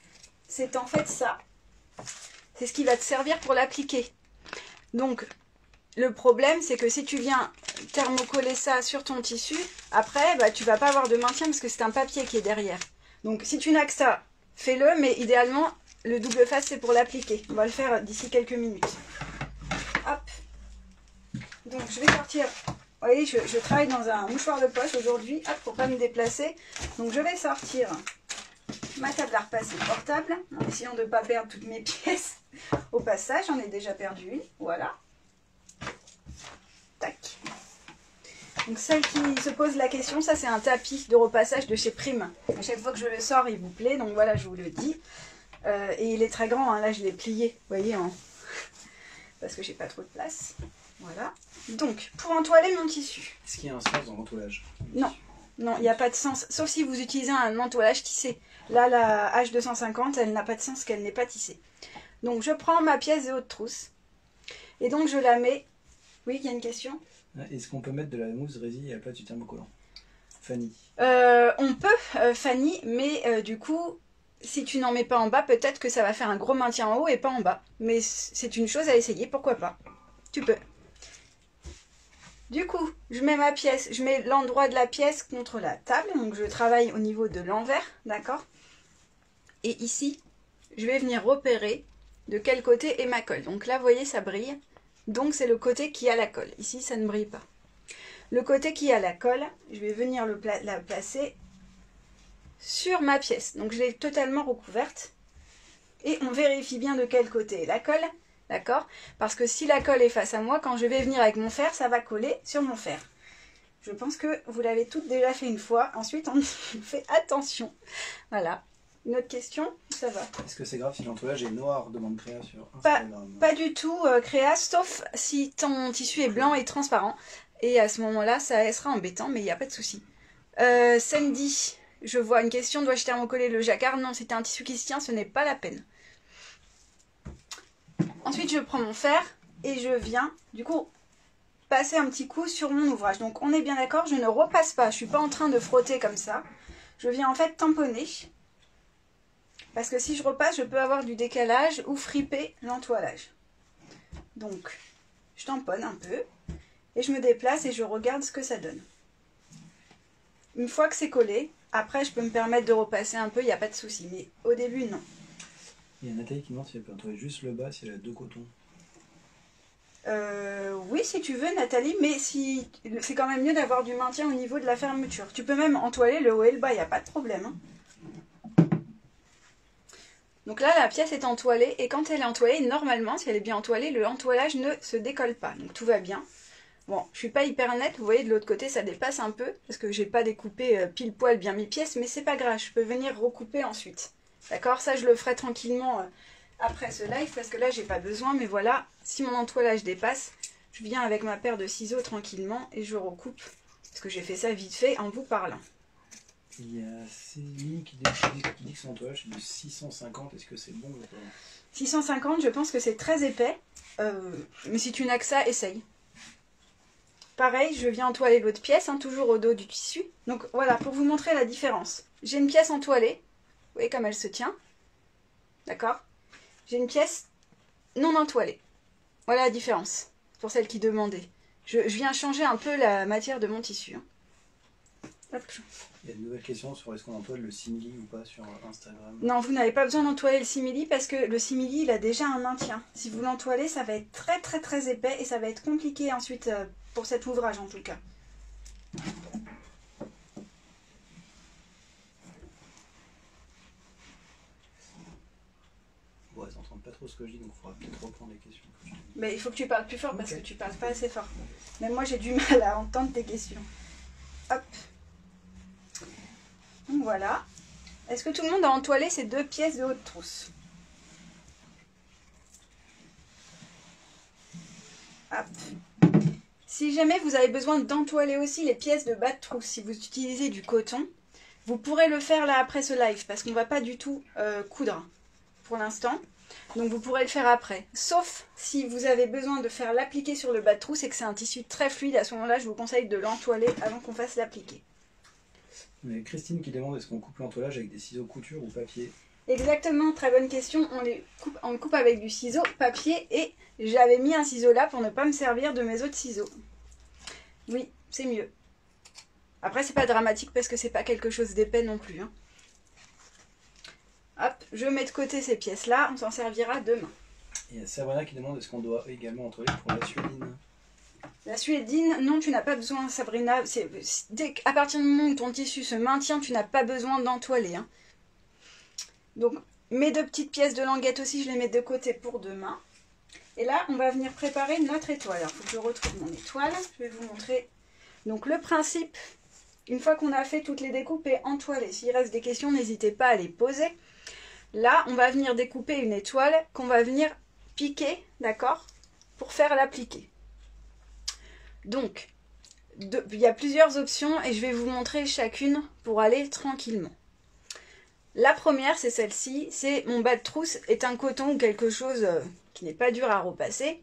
c'est en fait ça. C'est ce qui va te servir pour l'appliquer. Donc, Le problème, c'est que si tu viens thermocoller ça sur ton tissu, après, bah, tu vas pas avoir de maintien parce que c'est un papier qui est derrière. Donc, si tu n'as que ça, fais-le, mais idéalement, le double face, c'est pour l'appliquer. On va le faire d'ici quelques minutes. Hop. Donc, je vais sortir. Vous voyez, je travaille dans un mouchoir de poche aujourd'hui. Hop, pour pas me déplacer. Donc, je vais sortir ma table à repasser portable, en essayant de ne pas perdre toutes mes pièces. Au passage, j'en ai déjà perdu une. Voilà. Tac. Donc celle qui se pose la question, ça c'est un tapis de repassage de chez Prim. À chaque fois que je le sors, il vous plaît, donc voilà, je vous le dis. Et il est très grand, hein. Là je l'ai plié, vous voyez, hein. Parce que j'ai pas trop de place. Voilà. Donc, pour entoiler mon tissu. Est-ce qu'il y a un sens dans l'entoilage? Non, non, il n'y a pas de sens, sauf si vous utilisez un entoilage tissé. Là, la H250, elle n'a pas de sens qu'elle n'est pas tissée. Donc je prends ma pièce de haute trousse, et donc je la mets... Oui, il y a une question. Est-ce qu'on peut mettre de la mousse résille à la place du thermocollant, Fanny? On peut, Fanny, mais du coup, si tu n'en mets pas en bas, peut-être que ça va faire un gros maintien en haut et pas en bas. Mais c'est une chose à essayer, pourquoi pas? Tu peux. Du coup, je mets ma pièce, je mets l'endroit de la pièce contre la table. Donc, je travaille au niveau de l'envers, d'accord? Et ici, je vais venir repérer de quel côté est ma colle. Donc là, vous voyez, ça brille. Donc, c'est le côté qui a la colle. Ici, ça ne brille pas. Le côté qui a la colle, je vais venir la placer sur ma pièce. Donc, je l'ai totalement recouverte. Et on vérifie bien de quel côté est la colle. D'accord? Parce que si la colle est face à moi, quand je vais venir avec mon fer, ça va coller sur mon fer. Je pense que vous l'avez toutes déjà fait une fois. Ensuite, on fait attention. Voilà. Une autre question, ça va. Est-ce que c'est grave si l'entoilage est noir, demande Créa sur Instagram? Pas du tout, Créa, sauf si ton tissu est blanc et transparent. Et à ce moment-là, ça sera embêtant, mais il n'y a pas de souci. Sandy, je vois une question, dois-je thermocoller le jacquard? Non, si tu as un tissu qui se tient, ce n'est pas la peine. Ensuite, je prends mon fer et je viens, du coup, passer un petit coup sur mon ouvrage. Donc, on est bien d'accord, je ne repasse pas, je ne suis pas en train de frotter comme ça. Je viens en fait tamponner. Parce que si je repasse, je peux avoir du décalage ou friper l'entoilage. Donc, je tamponne un peu et je me déplace et je regarde ce que ça donne. Une fois que c'est collé, après je peux me permettre de repasser un peu, il n'y a pas de souci. Mais au début, non. Il y a Nathalie qui demande si elle peut entoiler juste le bas, si elle a deux cotons. Oui, si tu veux, Nathalie, mais si c'est quand même mieux d'avoir du maintien au niveau de la fermeture. Tu peux même entoiler le haut et le bas, il n'y a pas de problème, hein. Donc là, la pièce est entoilée et quand elle est entoilée, normalement, si elle est bien entoilée, le entoilage ne se décolle pas. Donc tout va bien. Bon, je suis pas hyper nette. Vous voyez, de l'autre côté, ça dépasse un peu parce que j'ai pas découpé pile poil bien mes pièces, mais c'est pas grave. Je peux venir recouper ensuite. D'accord? Ça, je le ferai tranquillement après ce live parce que là, j'ai pas besoin. Mais voilà, si mon entoilage dépasse, je viens avec ma paire de ciseaux tranquillement et je recoupe parce que j'ai fait ça vite fait en vous parlant. Il y a Céline qui dit que son entoilage est de 650, est-ce que c'est bon? 650, je pense que c'est très épais, mais si tu n'as que ça, essaye. Pareil, je viens entoiler l'autre pièce, hein, toujours au dos du tissu. Donc voilà, pour vous montrer la différence. J'ai une pièce entoilée, vous voyez comme elle se tient, d'accord? J'ai une pièce non entoilée, voilà la différence, pour celle qui demandait. Je viens changer un peu la matière de mon tissu, hein. Il y a une nouvelle question sur est-ce qu'on entoile le simili ou pas sur Instagram. Non, vous n'avez pas besoin d'entoiler le simili parce que le simili, il a déjà un maintien. Si vous l'entoilez, ça va être très très très épais et ça va être compliqué ensuite pour cet ouvrage en tout cas. Bon, elles n'entendent pas trop ce que je dis, donc il faudra peut-être reprendre les questions. Mais il faut que tu parles plus fort parce que tu parles pas assez fort. Même moi, j'ai du mal à entendre tes questions. Hop. Donc voilà. Est-ce que tout le monde a entoilé ces deux pièces de haute trousse? Hop. Si jamais vous avez besoin d'entoiler aussi les pièces de bas de trousse, si vous utilisez du coton, vous pourrez le faire là après ce live parce qu'on ne va pas du tout coudre pour l'instant. Donc vous pourrez le faire après. Sauf si vous avez besoin de faire l'appliquer sur le bas de trousse et que c'est un tissu très fluide, à ce moment-là, je vous conseille de l'entoiler avant qu'on fasse l'appliquer. Mais Christine qui demande est-ce qu'on coupe l'entoilage avec des ciseaux couture ou papier? Exactement, très bonne question. On coupe avec du ciseau, papier, et j'avais mis un ciseau là pour ne pas me servir de mes autres ciseaux. Oui, c'est mieux. Après, c'est pas dramatique parce que c'est pas quelque chose d'épais non plus, hein. Hop, je mets de côté ces pièces-là, on s'en servira demain. Il y a Sabrina qui demande est-ce qu'on doit également entreler pour la suédine. La suédine, non, tu n'as pas besoin, Sabrina. À partir du moment où ton tissu se maintient, tu n'as pas besoin d'entoiler, hein. Donc, mes deux petites pièces de languette aussi, je les mets de côté pour demain. Et là, on va venir préparer notre étoile. Alors, il faut que je retrouve mon étoile. Je vais vous montrer. Donc, le principe, une fois qu'on a fait toutes les découpes et entoilées, s'il reste des questions, n'hésitez pas à les poser. Là, on va venir découper une étoile qu'on va venir piquer, d'accord, pour faire l'appliquer. Donc, il y a plusieurs options et je vais vous montrer chacune pour aller tranquillement. La première, c'est celle-ci, c'est mon bas de trousse est un coton ou quelque chose qui n'est pas dur à repasser.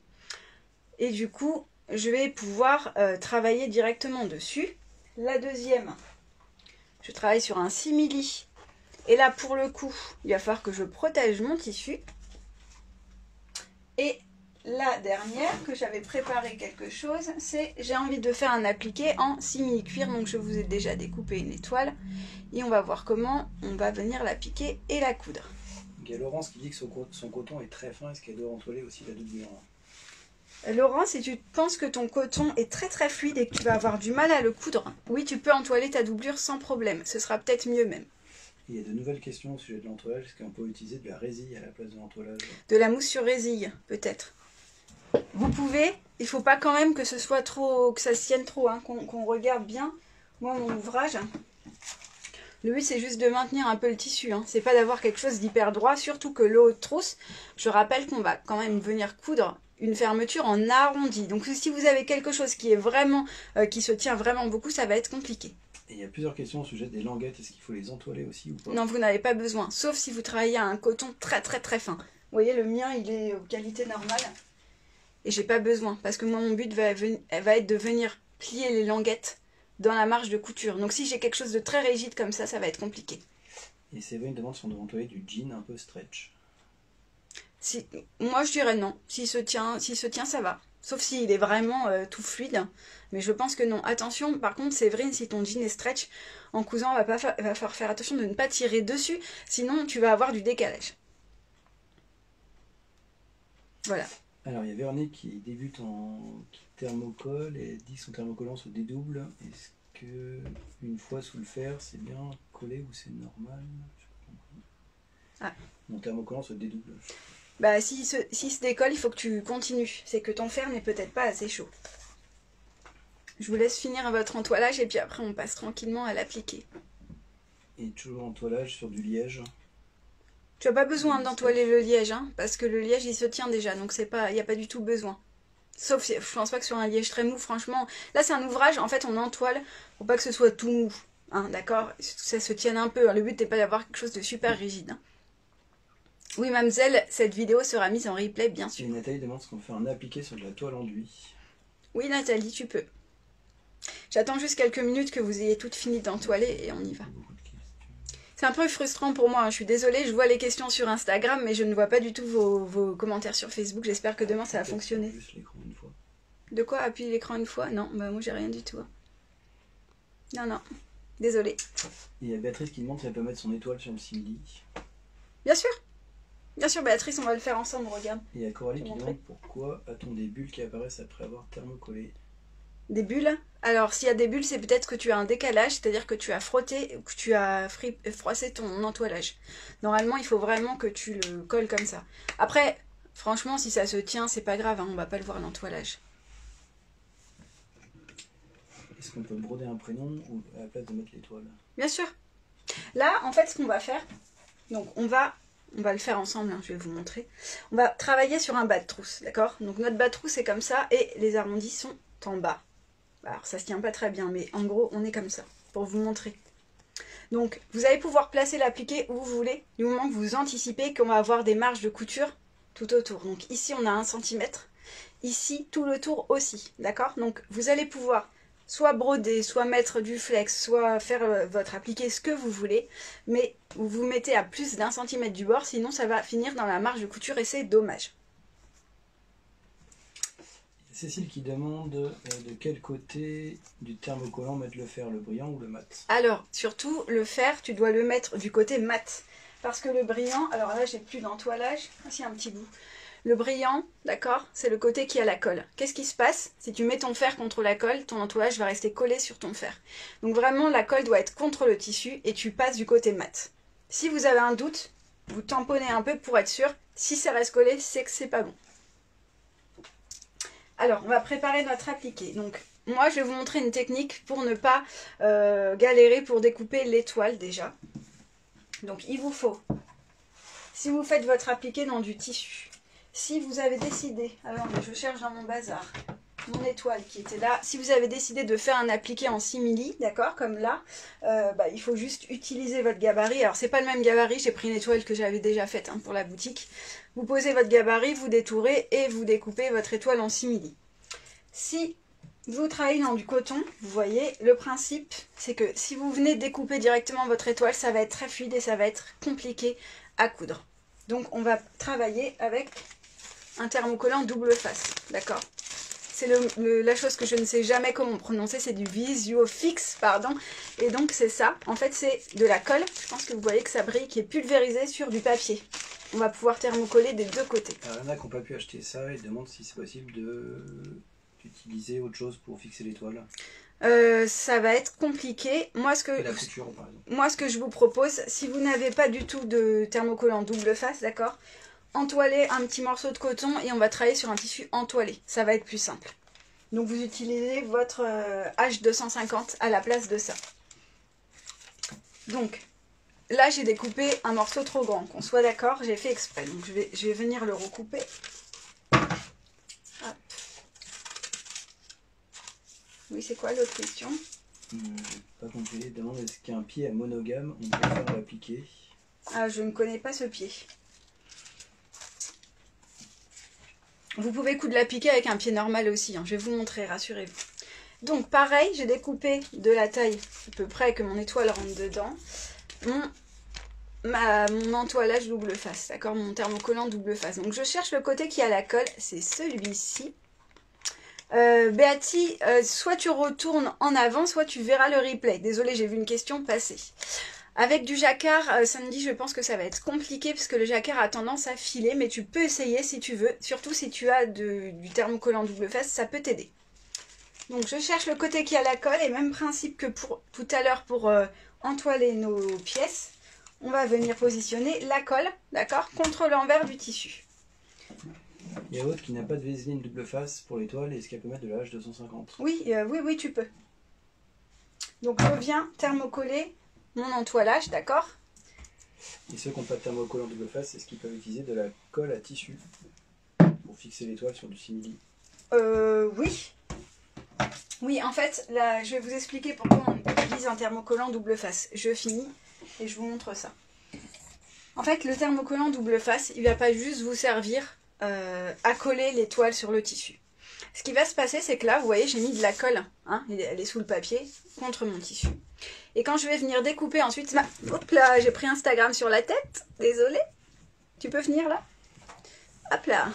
Et du coup, je vais pouvoir travailler directement dessus. La deuxième, je travaille sur un 6 milli. Et là, pour le coup, il va falloir que je protège mon tissu. Et la dernière, que j'avais préparé quelque chose, c'est j'ai envie de faire un appliqué en 6 milli cuir. Donc, je vous ai déjà découpé une étoile. Et on va voir comment on va venir la piquer et la coudre. Il y a Laurence qui dit que son coton est très fin. Est-ce qu'elle doit entoiler aussi la doublure? Laurence, si tu penses que ton coton est très très fluide et que tu vas avoir du mal à le coudre, oui, tu peux entoiler ta doublure sans problème. Ce sera peut-être mieux même. Il y a de nouvelles questions au sujet de l'entoilage. Est-ce qu'on peut utiliser de la résille à la place de l'entoilage? De la mousse sur résille, peut-être. Vous pouvez. Il ne faut pas quand même que ce soit trop, que ça se tienne trop, hein, qu'on regarde bien. Moi, mon ouvrage... Le but, c'est juste de maintenir un peu le tissu, hein. C'est pas d'avoir quelque chose d'hyper droit, surtout que le haut de trousse, je rappelle qu'on va quand même venir coudre une fermeture en arrondi. Donc si vous avez quelque chose qui est vraiment, qui se tient vraiment beaucoup, ça va être compliqué. Et il y a plusieurs questions au sujet des languettes, est-ce qu'il faut les entoiler aussi ou pas? Non, vous n'avez pas besoin, sauf si vous travaillez à un coton très très très fin. Vous voyez, le mien, il est aux qualités normales et j'ai pas besoin, parce que moi, mon but va être de venir plier les languettes dans la marge de couture. Donc si j'ai quelque chose de très rigide comme ça, ça va être compliqué. Et c'est vrai, une demande si on doit entoiler du jean un peu stretch. Si, moi je dirais non. S'il se tient, ça va. Sauf s'il est vraiment tout fluide. Mais je pense que non. Attention, par contre, Séverine, si ton jean est stretch, en cousant, va falloir faire attention de ne pas tirer dessus. Sinon, tu vas avoir du décalage. Voilà. Alors, il y a Véronique qui débute en thermocolle et dit que son thermocollant se dédouble. Est-ce que une fois sous le fer, c'est bien collé ou c'est normal? Mon thermocollant se dédouble. Bah, s'il se décolle, il faut que tu continues. C'est que ton fer n'est peut-être pas assez chaud. Je vous laisse finir votre entoilage et puis après, on passe tranquillement à l'appliquer. Et toujours entoilage sur du liège. Tu n'as pas besoin d'entoiler le liège, hein, parce que le liège, il se tient déjà, donc il n'y a pas du tout besoin. Sauf, je ne pense pas que sur un liège très mou, franchement... Là, c'est un ouvrage, en fait, on entoile pour pas que ce soit tout mou, hein, d'accord? Ça se tienne un peu, hein. Le but n'est pas d'avoir quelque chose de super rigide. Hein. Oui, mademoiselle, cette vidéo sera mise en replay, bien sûr. Et Nathalie demande ce qu'on fait un appliqué sur de la toile enduit. Oui, Nathalie, tu peux. J'attends juste quelques minutes que vous ayez toutes fini d'entoiler et on y va. C'est un peu frustrant pour moi, hein. Je suis désolée, je vois les questions sur Instagram, mais je ne vois pas du tout vos commentaires sur Facebook. J'espère que demain ça va fonctionner. Juste l'écran une fois. De quoi? Appuyer l'écran une fois? Non, bah moi j'ai rien du tout. Hein. Non, non, désolée. Il y a Béatrice qui demande si elle peut mettre son étoile sur le simili. Bien sûr Béatrice, on va le faire ensemble, regarde. Et il y a Coralie qui demande pourquoi a-t-on des bulles qui apparaissent après avoir thermocollé? Des bulles? Alors, s'il y a des bulles, c'est peut-être que tu as un décalage, c'est-à-dire que tu as frotté ou que tu as froissé ton entoilage. Normalement, il faut vraiment que tu le colles comme ça. Après, franchement, si ça se tient, c'est pas grave, hein, on va pas le voir l'entoilage. Est-ce qu'on peut broder un prénom ou à la place de mettre l'étoile? Bien sûr. Là, en fait, ce qu'on va faire, donc on va le faire ensemble, hein, je vais vous montrer. On va travailler sur un bas de trousse, d'accord? Donc notre bas de trousse est comme ça et les arrondis sont en bas. Alors, ça se tient pas très bien, mais en gros, on est comme ça, pour vous montrer. Donc, vous allez pouvoir placer l'appliqué où vous voulez, du moment que vous anticipez qu'on va avoir des marges de couture tout autour. Donc, ici, on a 1 cm, ici, tout le tour aussi, d'accord? Donc, vous allez pouvoir soit broder, soit mettre du flex, soit faire votre appliqué, ce que vous voulez, mais vous mettez à plus d'un centimètre du bord, sinon ça va finir dans la marge de couture et c'est dommage. Cécile qui demande de quel côté du thermocollant mettre le fer, le brillant ou le mat? Alors, surtout, le fer, tu dois le mettre du côté mat. Parce que le brillant, alors là, j'ai plus d'entoilage. Ah, si, un petit bout. Le brillant, d'accord, c'est le côté qui a la colle. Qu'est-ce qui se passe? Si tu mets ton fer contre la colle, ton entoilage va rester collé sur ton fer. Donc vraiment, la colle doit être contre le tissu et tu passes du côté mat. Si vous avez un doute, vous tamponnez un peu pour être sûr. Si ça reste collé, c'est que c'est pas bon. Alors, on va préparer notre appliqué. Donc, moi, je vais vous montrer une technique pour ne pas galérer pour découper l'étoile déjà. Donc, il vous faut, si vous faites votre appliqué dans du tissu, si vous avez décidé, alors je cherche dans mon bazar, mon étoile qui était là, si vous avez décidé de faire un appliqué en simili, d'accord, comme là, il faut juste utiliser votre gabarit. Alors, c'est pas le même gabarit, j'ai pris une étoile que j'avais déjà faite pour la boutique. Vous posez votre gabarit, vous détourez et vous découpez votre étoile en simili. Si vous travaillez dans du coton, vous voyez, le principe, c'est que si vous venez découper directement votre étoile, ça va être très fluide et ça va être compliqué à coudre. Donc, on va travailler avec un thermocollant double face, d'accord? C'est la chose que je ne sais jamais comment prononcer, c'est du Visiofix, pardon. Et donc, c'est ça. En fait, c'est de la colle. Je pense que vous voyez que ça brille, qui est pulvérisée sur du papier. On va pouvoir thermocoller des deux côtés. Alors, il y en a qui n'ont pas pu acheter ça et demandent si c'est possible d'utiliser autre chose pour fixer l'étoile. Ça va être compliqué. Moi, ce que je vous propose, si vous n'avez pas du tout de thermocollant double face, d'accord, entoilez un petit morceau de coton et on va travailler sur un tissu entoilé. Ça va être plus simple. Donc, vous utilisez votre H250 à la place de ça. Donc... là, j'ai découpé un morceau trop grand, qu'on soit d'accord, j'ai fait exprès. Donc, je vais venir le recouper. Hop. Oui, c'est quoi l'autre question? Pas compris. Demande est-ce qu'un pied à monogame, on peut faire l'appliquer? Ah, je ne connais pas ce pied. Vous pouvez coudre l'appliquer avec un pied normal aussi. Je vais vous montrer, rassurez-vous. Donc, pareil, j'ai découpé de la taille à peu près que mon étoile rentre dedans. Mon entoilage double face, d'accord, mon thermocollant double face. Donc je cherche le côté qui a la colle, c'est celui-ci. Béati, soit tu retournes en avant, soit tu verras le replay. Désolée, j'ai vu une question passer. Avec du jacquard, Sandy, je pense que ça va être compliqué parce que le jacquard a tendance à filer, mais tu peux essayer si tu veux, surtout si tu as du thermocollant double face, ça peut t'aider. Donc je cherche le côté qui a la colle et même principe que pour tout à l'heure pour... entoiler nos pièces, on va venir positionner la colle, d'accord, contre l'envers du tissu. Il y a autre qui n'a pas de véseline double face pour l'étoile, est-ce qu'elle peut mettre de la H250? Oui, oui, tu peux. Donc je viens thermocoller mon entoilage, d'accord. Et ceux qui n'ont pas de thermocollant double face, est-ce qu'ils peuvent utiliser de la colle à tissu pour fixer l'étoile sur du simili? Oui. Oui, en fait, là, je vais vous expliquer pourquoi on utilise un thermocollant double face. Je finis et je vous montre ça. En fait, le thermocollant double face, il ne va pas juste vous servir à coller l'étoile sur le tissu. Ce qui va se passer, c'est que là, vous voyez, j'ai mis de la colle, hein, elle est sous le papier, contre mon tissu. Et quand je vais venir découper ensuite... hop là, j'ai pris Instagram sur la tête, désolée. Tu peux venir là? Hop là.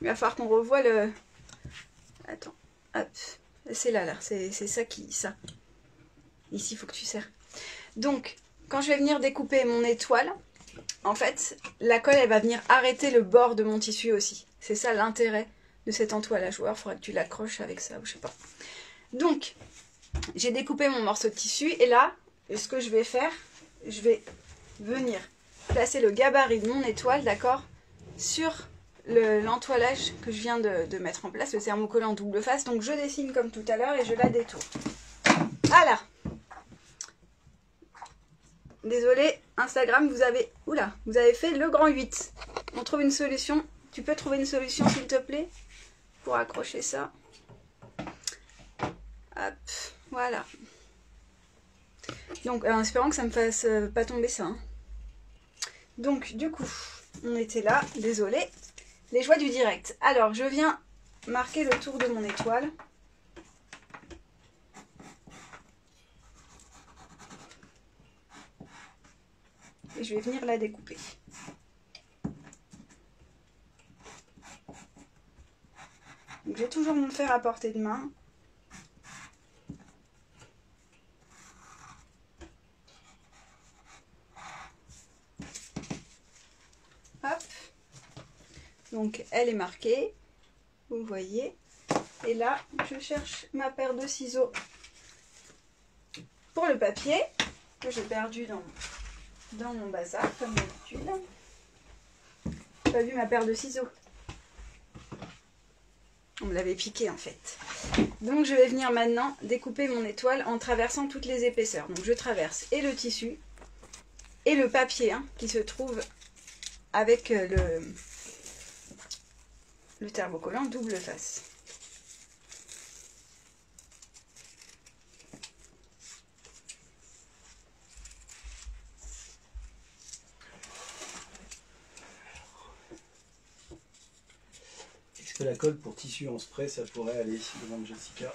Il va falloir qu'on revoie le... attends, hop... c'est là, c'est ça qui... ça. Ici, il faut que tu serres. Donc, quand je vais venir découper mon étoile, en fait, la colle, elle va venir arrêter le bord de mon tissu aussi. C'est ça l'intérêt de cet entoilage. Ou alors, il faudrait que tu l'accroches avec ça, ou je sais pas. Donc, j'ai découpé mon morceau de tissu. Et là, ce que je vais faire, je vais venir placer le gabarit de mon étoile, d'accord, sur... l'entoilage que je viens de mettre en place, le thermocollant double face. Donc je dessine comme tout à l'heure et je la détourne. Voilà. Désolée, Instagram, vous avez... oula, vous avez fait le grand 8. On trouve une solution. Tu peux trouver une solution, s'il te plaît, pour accrocher ça. Hop, voilà. Donc, en espérant que ça me fasse pas tomber ça. Hein. Donc, du coup, on était là. Désolée. Les joies du direct. Alors, je viens marquer le tour de mon étoile. et je vais venir la découper. Donc j'ai toujours mon fer à portée de main. Hop. Donc elle est marquée, vous voyez. Et là, je cherche ma paire de ciseaux pour le papier que j'ai perdu dans mon bazar, comme d'habitude. J'ai pas vu ma paire de ciseaux. On me l'avait piqué en fait. Donc je vais venir maintenant découper mon étoile en traversant toutes les épaisseurs. Donc je traverse et le tissu et le papier hein, qui se trouve avec le thermocollant double face. La colle pour tissu en spray, ça pourrait aller, si demande Jessica.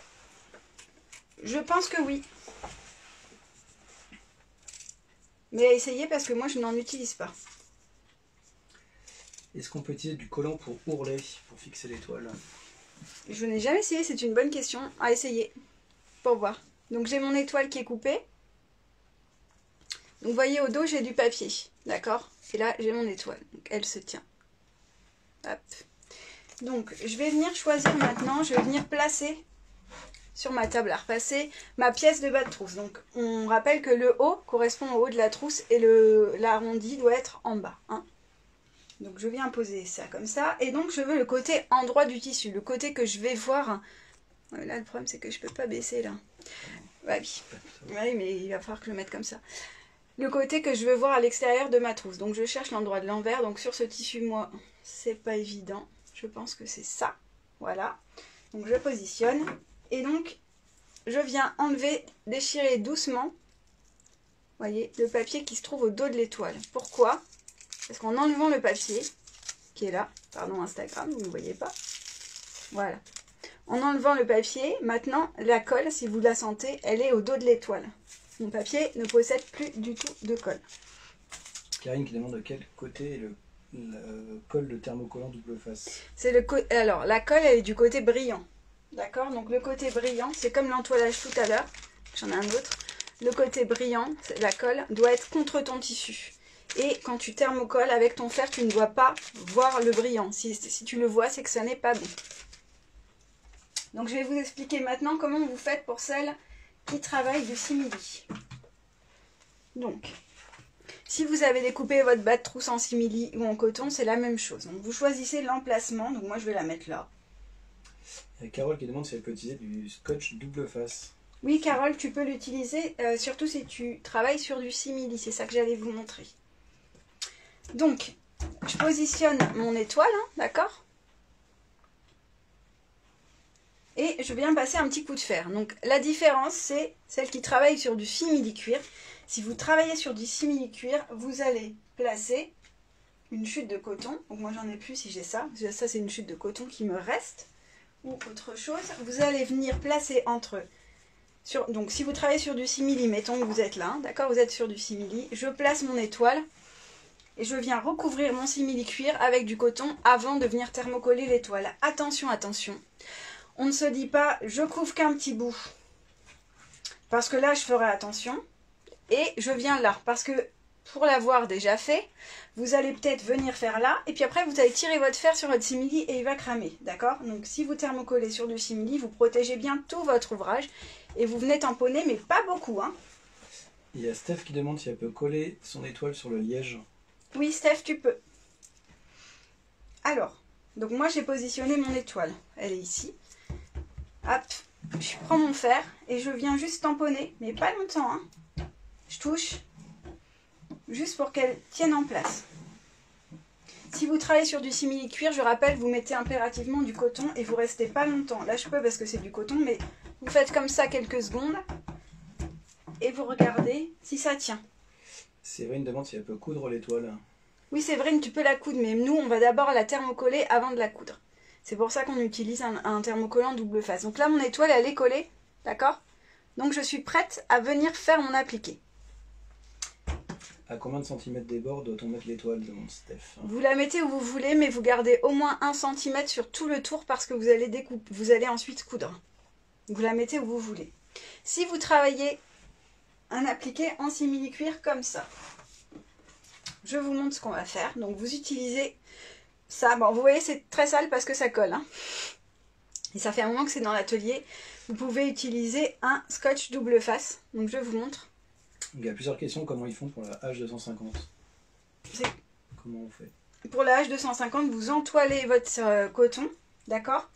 Je pense que oui. Mais à essayer parce que moi je n'en utilise pas. Est-ce qu'on peut utiliser du collant pour ourler, pour fixer l'étoile? Je n'ai jamais essayé, c'est une bonne question à essayer pour voir. Donc j'ai mon étoile qui est coupée. Donc vous voyez au dos j'ai du papier, d'accord? Et là j'ai mon étoile, donc elle se tient. Hop. Donc, je vais venir choisir maintenant, je vais venir placer sur ma table à repasser ma pièce de bas de trousse. Donc, on rappelle que le haut correspond au haut de la trousse et l'arrondi doit être en bas. Hein. Donc, je viens poser ça comme ça. Et donc, je veux le côté endroit du tissu, le côté que je vais voir. Là, le problème, c'est que je ne peux pas baisser, là. Ouais, oui. Ouais, mais il va falloir que je le mette comme ça. Le côté que je veux voir à l'extérieur de ma trousse. Donc, je cherche l'endroit de l'envers. Donc, sur ce tissu, moi, c'est pas évident. Je pense que c'est ça, voilà. Donc je positionne et donc je viens enlever, déchirer doucement, voyez, le papier qui se trouve au dos de l'étoile. Pourquoi? Parce qu'en enlevant le papier, qui est là, pardon Instagram, vous ne voyez pas, voilà. En enlevant le papier, maintenant la colle, si vous la sentez, elle est au dos de l'étoile. Mon papier ne possède plus du tout de colle. Karine qui demande de quel côté est le... La colle de thermocollant double face. C'est le alors la colle elle est du côté brillant, d'accord. Donc le côté brillant, c'est comme l'entoilage tout à l'heure. J'en ai un autre. Le côté brillant, la colle doit être contre ton tissu. Et quand tu thermocolles avec ton fer, tu ne dois pas voir le brillant. Si tu le vois, c'est que ça n'est pas bon. Donc je vais vous expliquer maintenant comment vous faites pour celles qui travaillent du simili. Donc si vous avez découpé votre bas de trousse en simili ou en coton, c'est la même chose. Donc vous choisissez l'emplacement. Donc moi je vais la mettre là. Il y a Carole qui demande si elle peut utiliser du scotch double face. Oui Carole, tu peux l'utiliser, surtout si tu travailles sur du simili. C'est ça que j'allais vous montrer. Donc je positionne mon étoile, hein, d'accord? Et je viens passer un petit coup de fer. Donc la différence, c'est celle qui travaille sur du simili cuir. Si vous travaillez sur du simili-cuir, vous allez placer une chute de coton. Donc moi, j'en ai plus si j'ai ça. Ça, c'est une chute de coton qui me reste. Ou autre chose. Vous allez venir placer entre... donc si vous travaillez sur du simili, mettons que vous êtes là. Hein, d'accord, vous êtes sur du simili. Je place mon étoile et je viens recouvrir mon simili-cuir avec du coton avant de venir thermocoller l'étoile. Attention, attention. On ne se dit pas, je couvre qu'un petit bout. Parce que là, je ferai attention. Et je viens là, parce que pour l'avoir déjà fait, vous allez peut-être venir faire là, et puis après vous allez tirer votre fer sur votre simili et il va cramer, d'accord? Donc si vous thermocollez sur du simili, vous protégez bien tout votre ouvrage, et vous venez tamponner, mais pas beaucoup, hein. Il y a Steph qui demande si elle peut coller son étoile sur le liège. Oui Steph, tu peux. Alors, donc moi j'ai positionné mon étoile, elle est ici. Hop, je prends mon fer, et je viens juste tamponner, mais pas longtemps, hein. Je touche juste pour qu'elle tienne en place. Si vous travaillez sur du simili cuir, je rappelle, vous mettez impérativement du coton et vous restez pas longtemps. Là, je peux parce que c'est du coton, mais vous faites comme ça quelques secondes et vous regardez si ça tient. Séverine demande si elle peut coudre l'étoile. Oui, Séverine, tu peux la coudre, mais nous, on va d'abord la thermocoller avant de la coudre. C'est pour ça qu'on utilise un thermocollant double face. Donc là, mon étoile, elle est collée, d'accord? Donc, je suis prête à venir faire mon appliqué. À combien de centimètres des bords doit-on mettre l'étoile, demande Steph. Vous la mettez où vous voulez, mais vous gardez au moins 1 cm sur tout le tour parce que vous allez découper, vous allez ensuite coudre. Vous la mettez où vous voulez. Si vous travaillez un appliqué en simili-cuir comme ça, je vous montre ce qu'on va faire. Donc vous utilisez ça. Bon, vous voyez, c'est très sale parce que ça colle. Hein. Et ça fait un moment que c'est dans l'atelier. Vous pouvez utiliser un scotch double face. Donc je vous montre. Il y a plusieurs questions, comment ils font pour la H250. Comment on fait? Pour la H250, vous entoilez votre coton, d'accord?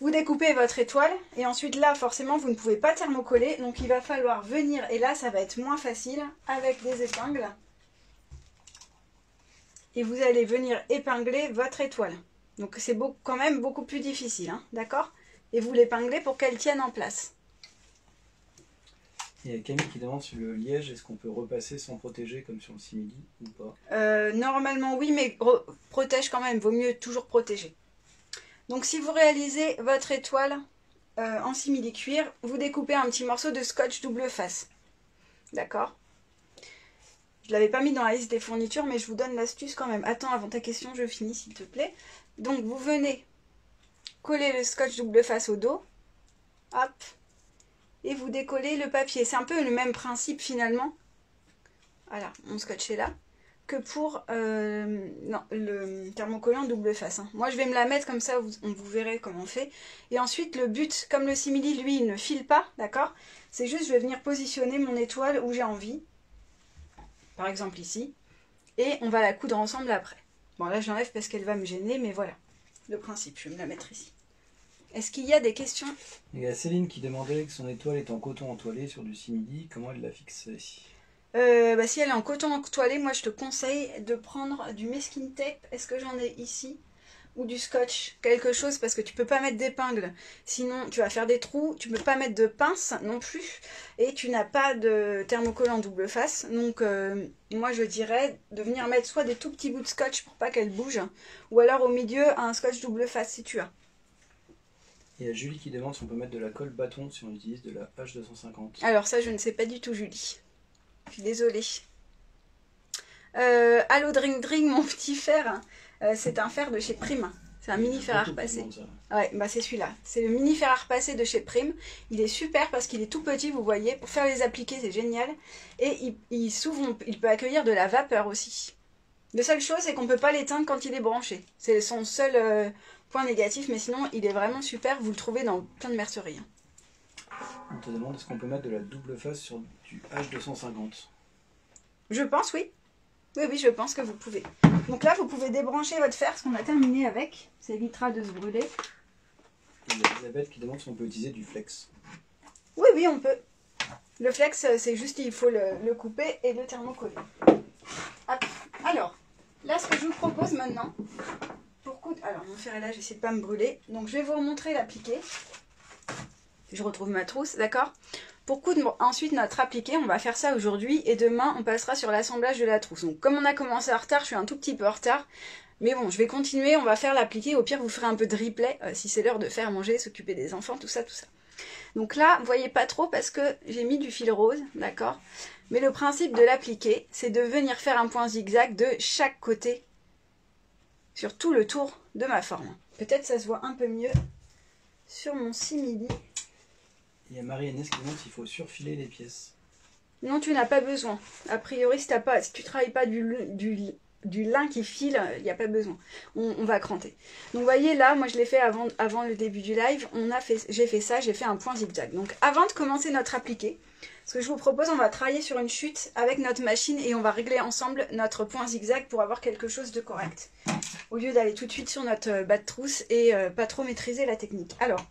Vous découpez votre étoile, et ensuite là, forcément, vous ne pouvez pas thermocoller, donc il va falloir venir, et là, ça va être moins facile, avec des épingles. Et vous allez venir épingler votre étoile. Donc c'est quand même beaucoup plus difficile, hein, d'accord? Et vous l'épinglez pour qu'elle tienne en place. Il y a Camille qui demande sur le liège, est-ce qu'on peut repasser sans protéger comme sur le simili ou pas? Normalement oui, mais protège quand même, vaut mieux toujours protéger. Donc si vous réalisez votre étoile en simili cuir, vous découpez un petit morceau de scotch double face. D'accord? Je ne l'avais pas mis dans la liste des fournitures, mais je vous donne l'astuce quand même. Attends, avant ta question, je finis s'il te plaît. Donc vous venez coller le scotch double face au dos. Hop! Et vous décollez le papier. C'est un peu le même principe finalement. Voilà, on scotchait là. Que pour le thermocollant double face. Hein. Moi je vais me la mettre comme ça, vous verrez comment on fait. Et ensuite le but, comme le simili, lui il ne file pas, d'accord? C'est juste je vais venir positionner mon étoile où j'ai envie. Par exemple ici. Et on va la coudre ensemble après. Bon là je l'enlève parce qu'elle va me gêner, mais voilà. Le principe, je vais me la mettre ici. Est-ce qu'il y a des questions? Il y a Céline qui demandait que son étoile est en coton entoilé sur du simili, comment elle l'a fixée? Si elle est en coton entoilé, moi je te conseille de prendre du mesquin tape, est-ce que j'en ai ici? Ou du scotch, quelque chose, parce que tu peux pas mettre d'épingle, sinon tu vas faire des trous, tu peux pas mettre de pince non plus, et tu n'as pas de thermocollant double face, donc moi je dirais de venir mettre soit des tout petits bouts de scotch pour pas qu'elle bouge, ou alors au milieu un scotch double face si tu as. Il y a Julie qui demande si on peut mettre de la colle bâton si on utilise de la H250. Alors ça, je ne sais pas du tout, Julie. Je suis désolée. Allo Dring Dring, mon petit fer. C'est un fer de chez Prim. C'est un mini fer à repasser. Ouais, bah c'est celui-là. C'est le mini fer à repasser de chez Prim. Il est super parce qu'il est tout petit, vous voyez. Pour faire les appliqués, c'est génial. Et il s'ouvre, il peut accueillir de la vapeur aussi. La seule chose, c'est qu'on ne peut pas l'éteindre quand il est branché. C'est son seul... point négatif, mais sinon il est vraiment super, vous le trouvez dans plein de merceries. On te demande est-ce qu'on peut mettre de la double face sur du H250? Je pense oui. Oui, je pense que vous pouvez. Donc là vous pouvez débrancher votre fer, ce qu'on a terminé avec, ça évitera de se brûler. Il y a Elisabeth qui demande si on peut utiliser du flex. Oui, on peut. Le flex, c'est juste il faut le couper et le thermocoller. Alors, là ce que je vous propose maintenant... Alors mon fer est là, j'essaie de pas me brûler. Donc je vais vous remontrer l'appliqué. Je retrouve ma trousse, d'accord? Pour coudre ensuite notre appliqué, on va faire ça aujourd'hui et demain on passera sur l'assemblage de la trousse. Donc comme on a commencé en retard, je suis un tout petit peu en retard. Mais bon, je vais continuer, on va faire l'appliqué. Au pire, vous ferez un peu de replay si c'est l'heure de faire manger, s'occuper des enfants, tout ça, tout ça. Donc là, vous voyez pas trop parce que j'ai mis du fil rose, d'accord? Mais le principe de l'appliqué, c'est de venir faire un point zigzag de chaque côté. Sur tout le tour de ma forme. Peut-être ça se voit un peu mieux sur mon simili. Il y a Marie-Agnès qui demande s'il faut surfiler les pièces. Non, tu n'as pas besoin. A priori, si tu ne travailles pas du lin qui file, il n'y a pas besoin. On va cranter. Donc, vous voyez, là, moi, je l'ai fait avant le début du live. J'ai fait ça, j'ai fait un point zigzag. Donc, avant de commencer notre appliqué, ce que je vous propose, on va travailler sur une chute avec notre machine et on va régler ensemble notre point zigzag pour avoir quelque chose de correct. Au lieu d'aller tout de suite sur notre bas de trousse et pas trop maîtriser la technique. Alors,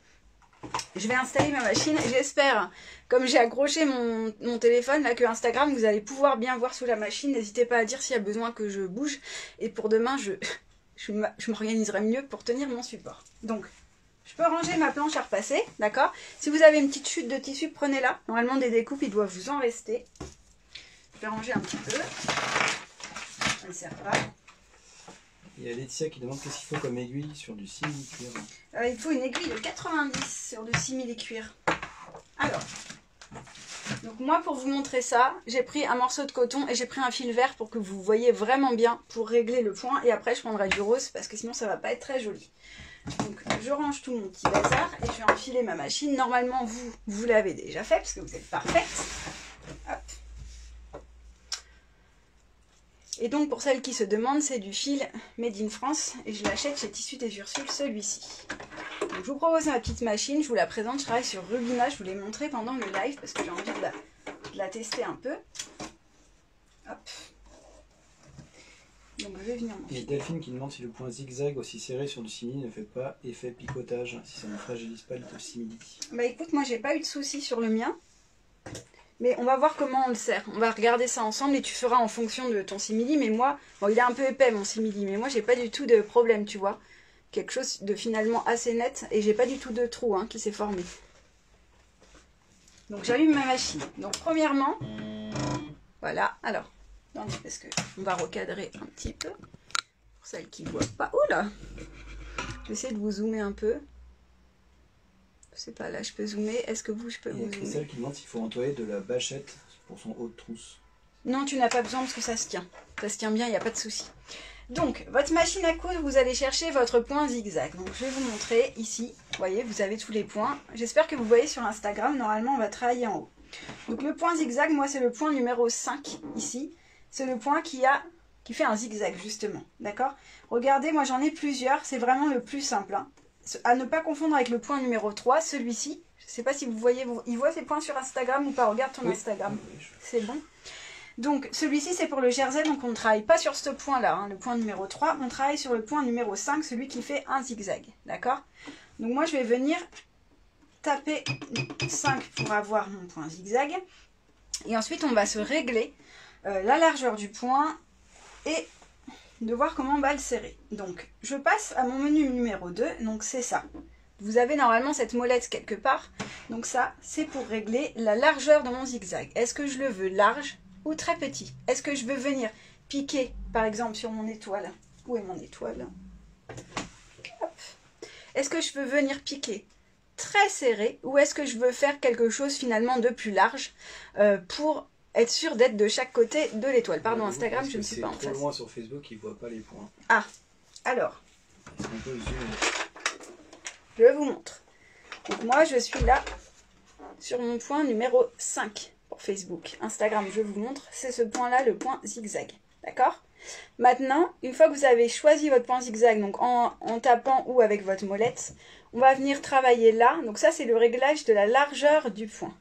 je vais installer ma machine. J'espère, comme j'ai accroché mon téléphone, là que Instagram, vous allez pouvoir bien voir sous la machine. N'hésitez pas à dire s'il y a besoin que je bouge. Et pour demain, je m'organiserai mieux pour tenir mon support. Donc... je peux ranger ma planche à repasser, d'accord? Si vous avez une petite chute de tissu, prenez-la. Normalement, des découpes, il doit vous en rester. Je vais ranger un petit peu. Ça ne sert pas. Il y a Laetitia qui demande qu'est-ce qu'il faut comme aiguille sur du simili-cuir. Il faut une aiguille de 90 sur du simili-cuir. Alors, Donc moi, pour vous montrer ça, j'ai pris un morceau de coton et j'ai pris un fil vert pour que vous voyez vraiment bien pour régler le point. Et après, je prendrai du rose parce que sinon, ça va pas être très joli. Donc je range tout mon petit bazar et je vais enfiler ma machine. Normalement, vous l'avez déjà fait parce que vous êtes parfaite. Hop. Et donc pour celles qui se demandent, c'est du fil Made in France et je l'achète chez Tissus des Ursules, celui-ci. Donc je vous propose ma petite machine, je vous la présente, je travaille sur Rubina, je vous l'ai montré pendant le live parce que j'ai envie de la tester un peu. Hop. Donc, je vais venir et Delphine qui demande si le point zigzag aussi serré sur du simili ne fait pas effet picotage, si ça ne fragilise pas le simili. Bah écoute, moi j'ai pas eu de soucis sur le mien, mais on va voir comment on le serre. On va regarder ça ensemble et tu feras en fonction de ton simili, mais moi, bon il est un peu épais mon simili, mais moi j'ai pas du tout de problème, tu vois. Quelque chose de finalement assez net et j'ai pas du tout de trou hein, qui s'est formé. Donc j'allume ma machine. Donc premièrement, voilà, alors... Attendez, parce qu'on va recadrer un petit peu. Pour celles qui ne voient pas. Oula! Je vais essayer de vous zoomer un peu. Je sais pas, là je peux zoomer. Est-ce que vous, je peux vous zoomer? Il y a celle qui demande s'il faut employer de la bâchette pour son haut de trousse. Non, tu n'as pas besoin parce que ça se tient. Ça se tient bien, il n'y a pas de souci. Donc, votre machine à coudre, vous allez chercher votre point zigzag. Donc, je vais vous montrer ici. Vous voyez, vous avez tous les points. J'espère que vous voyez sur Instagram. Normalement, on va travailler en haut. Donc, le point zigzag, moi, c'est le point numéro 5 ici. C'est le point qui fait un zigzag, justement. D'accord? Regardez, moi j'en ai plusieurs. C'est vraiment le plus simple. Hein. À ne pas confondre avec le point numéro 3, celui-ci. Je ne sais pas si vous voyez. Il voit ces points sur Instagram ou pas? Regarde ton Instagram. C'est bon. Donc, celui-ci, c'est pour le jersey. Donc, on ne travaille pas sur ce point-là, hein, le point numéro 3. On travaille sur le point numéro 5, celui qui fait un zigzag. D'accord? Donc, moi, je vais venir taper 5 pour avoir mon point zigzag. Et ensuite, on va se régler. La largeur du point et de voir comment on va le serrer. Donc, je passe à mon menu numéro 2. Donc, c'est ça. Vous avez normalement cette molette quelque part. Donc, ça, c'est pour régler la largeur de mon zigzag. Est-ce que je le veux large ou très petit? Est-ce que je veux venir piquer, par exemple, sur mon étoile? Où est mon étoile? Est-ce que je veux venir piquer très serré ou est-ce que je veux faire quelque chose finalement de plus large pour... être sûr d'être de chaque côté de l'étoile. Pardon, Instagram, je ne suis pas en face. C'est trop loin sur Facebook, ils ne voient pas les points. Ah, alors. Je vous montre. Donc moi, je suis là sur mon point numéro 5 pour Facebook. Instagram, je vous montre. C'est ce point-là, le point zigzag. D'accord? Maintenant, une fois que vous avez choisi votre point zigzag, donc en tapant ou avec votre molette, on va venir travailler là. Donc ça, c'est le réglage de la largeur du point.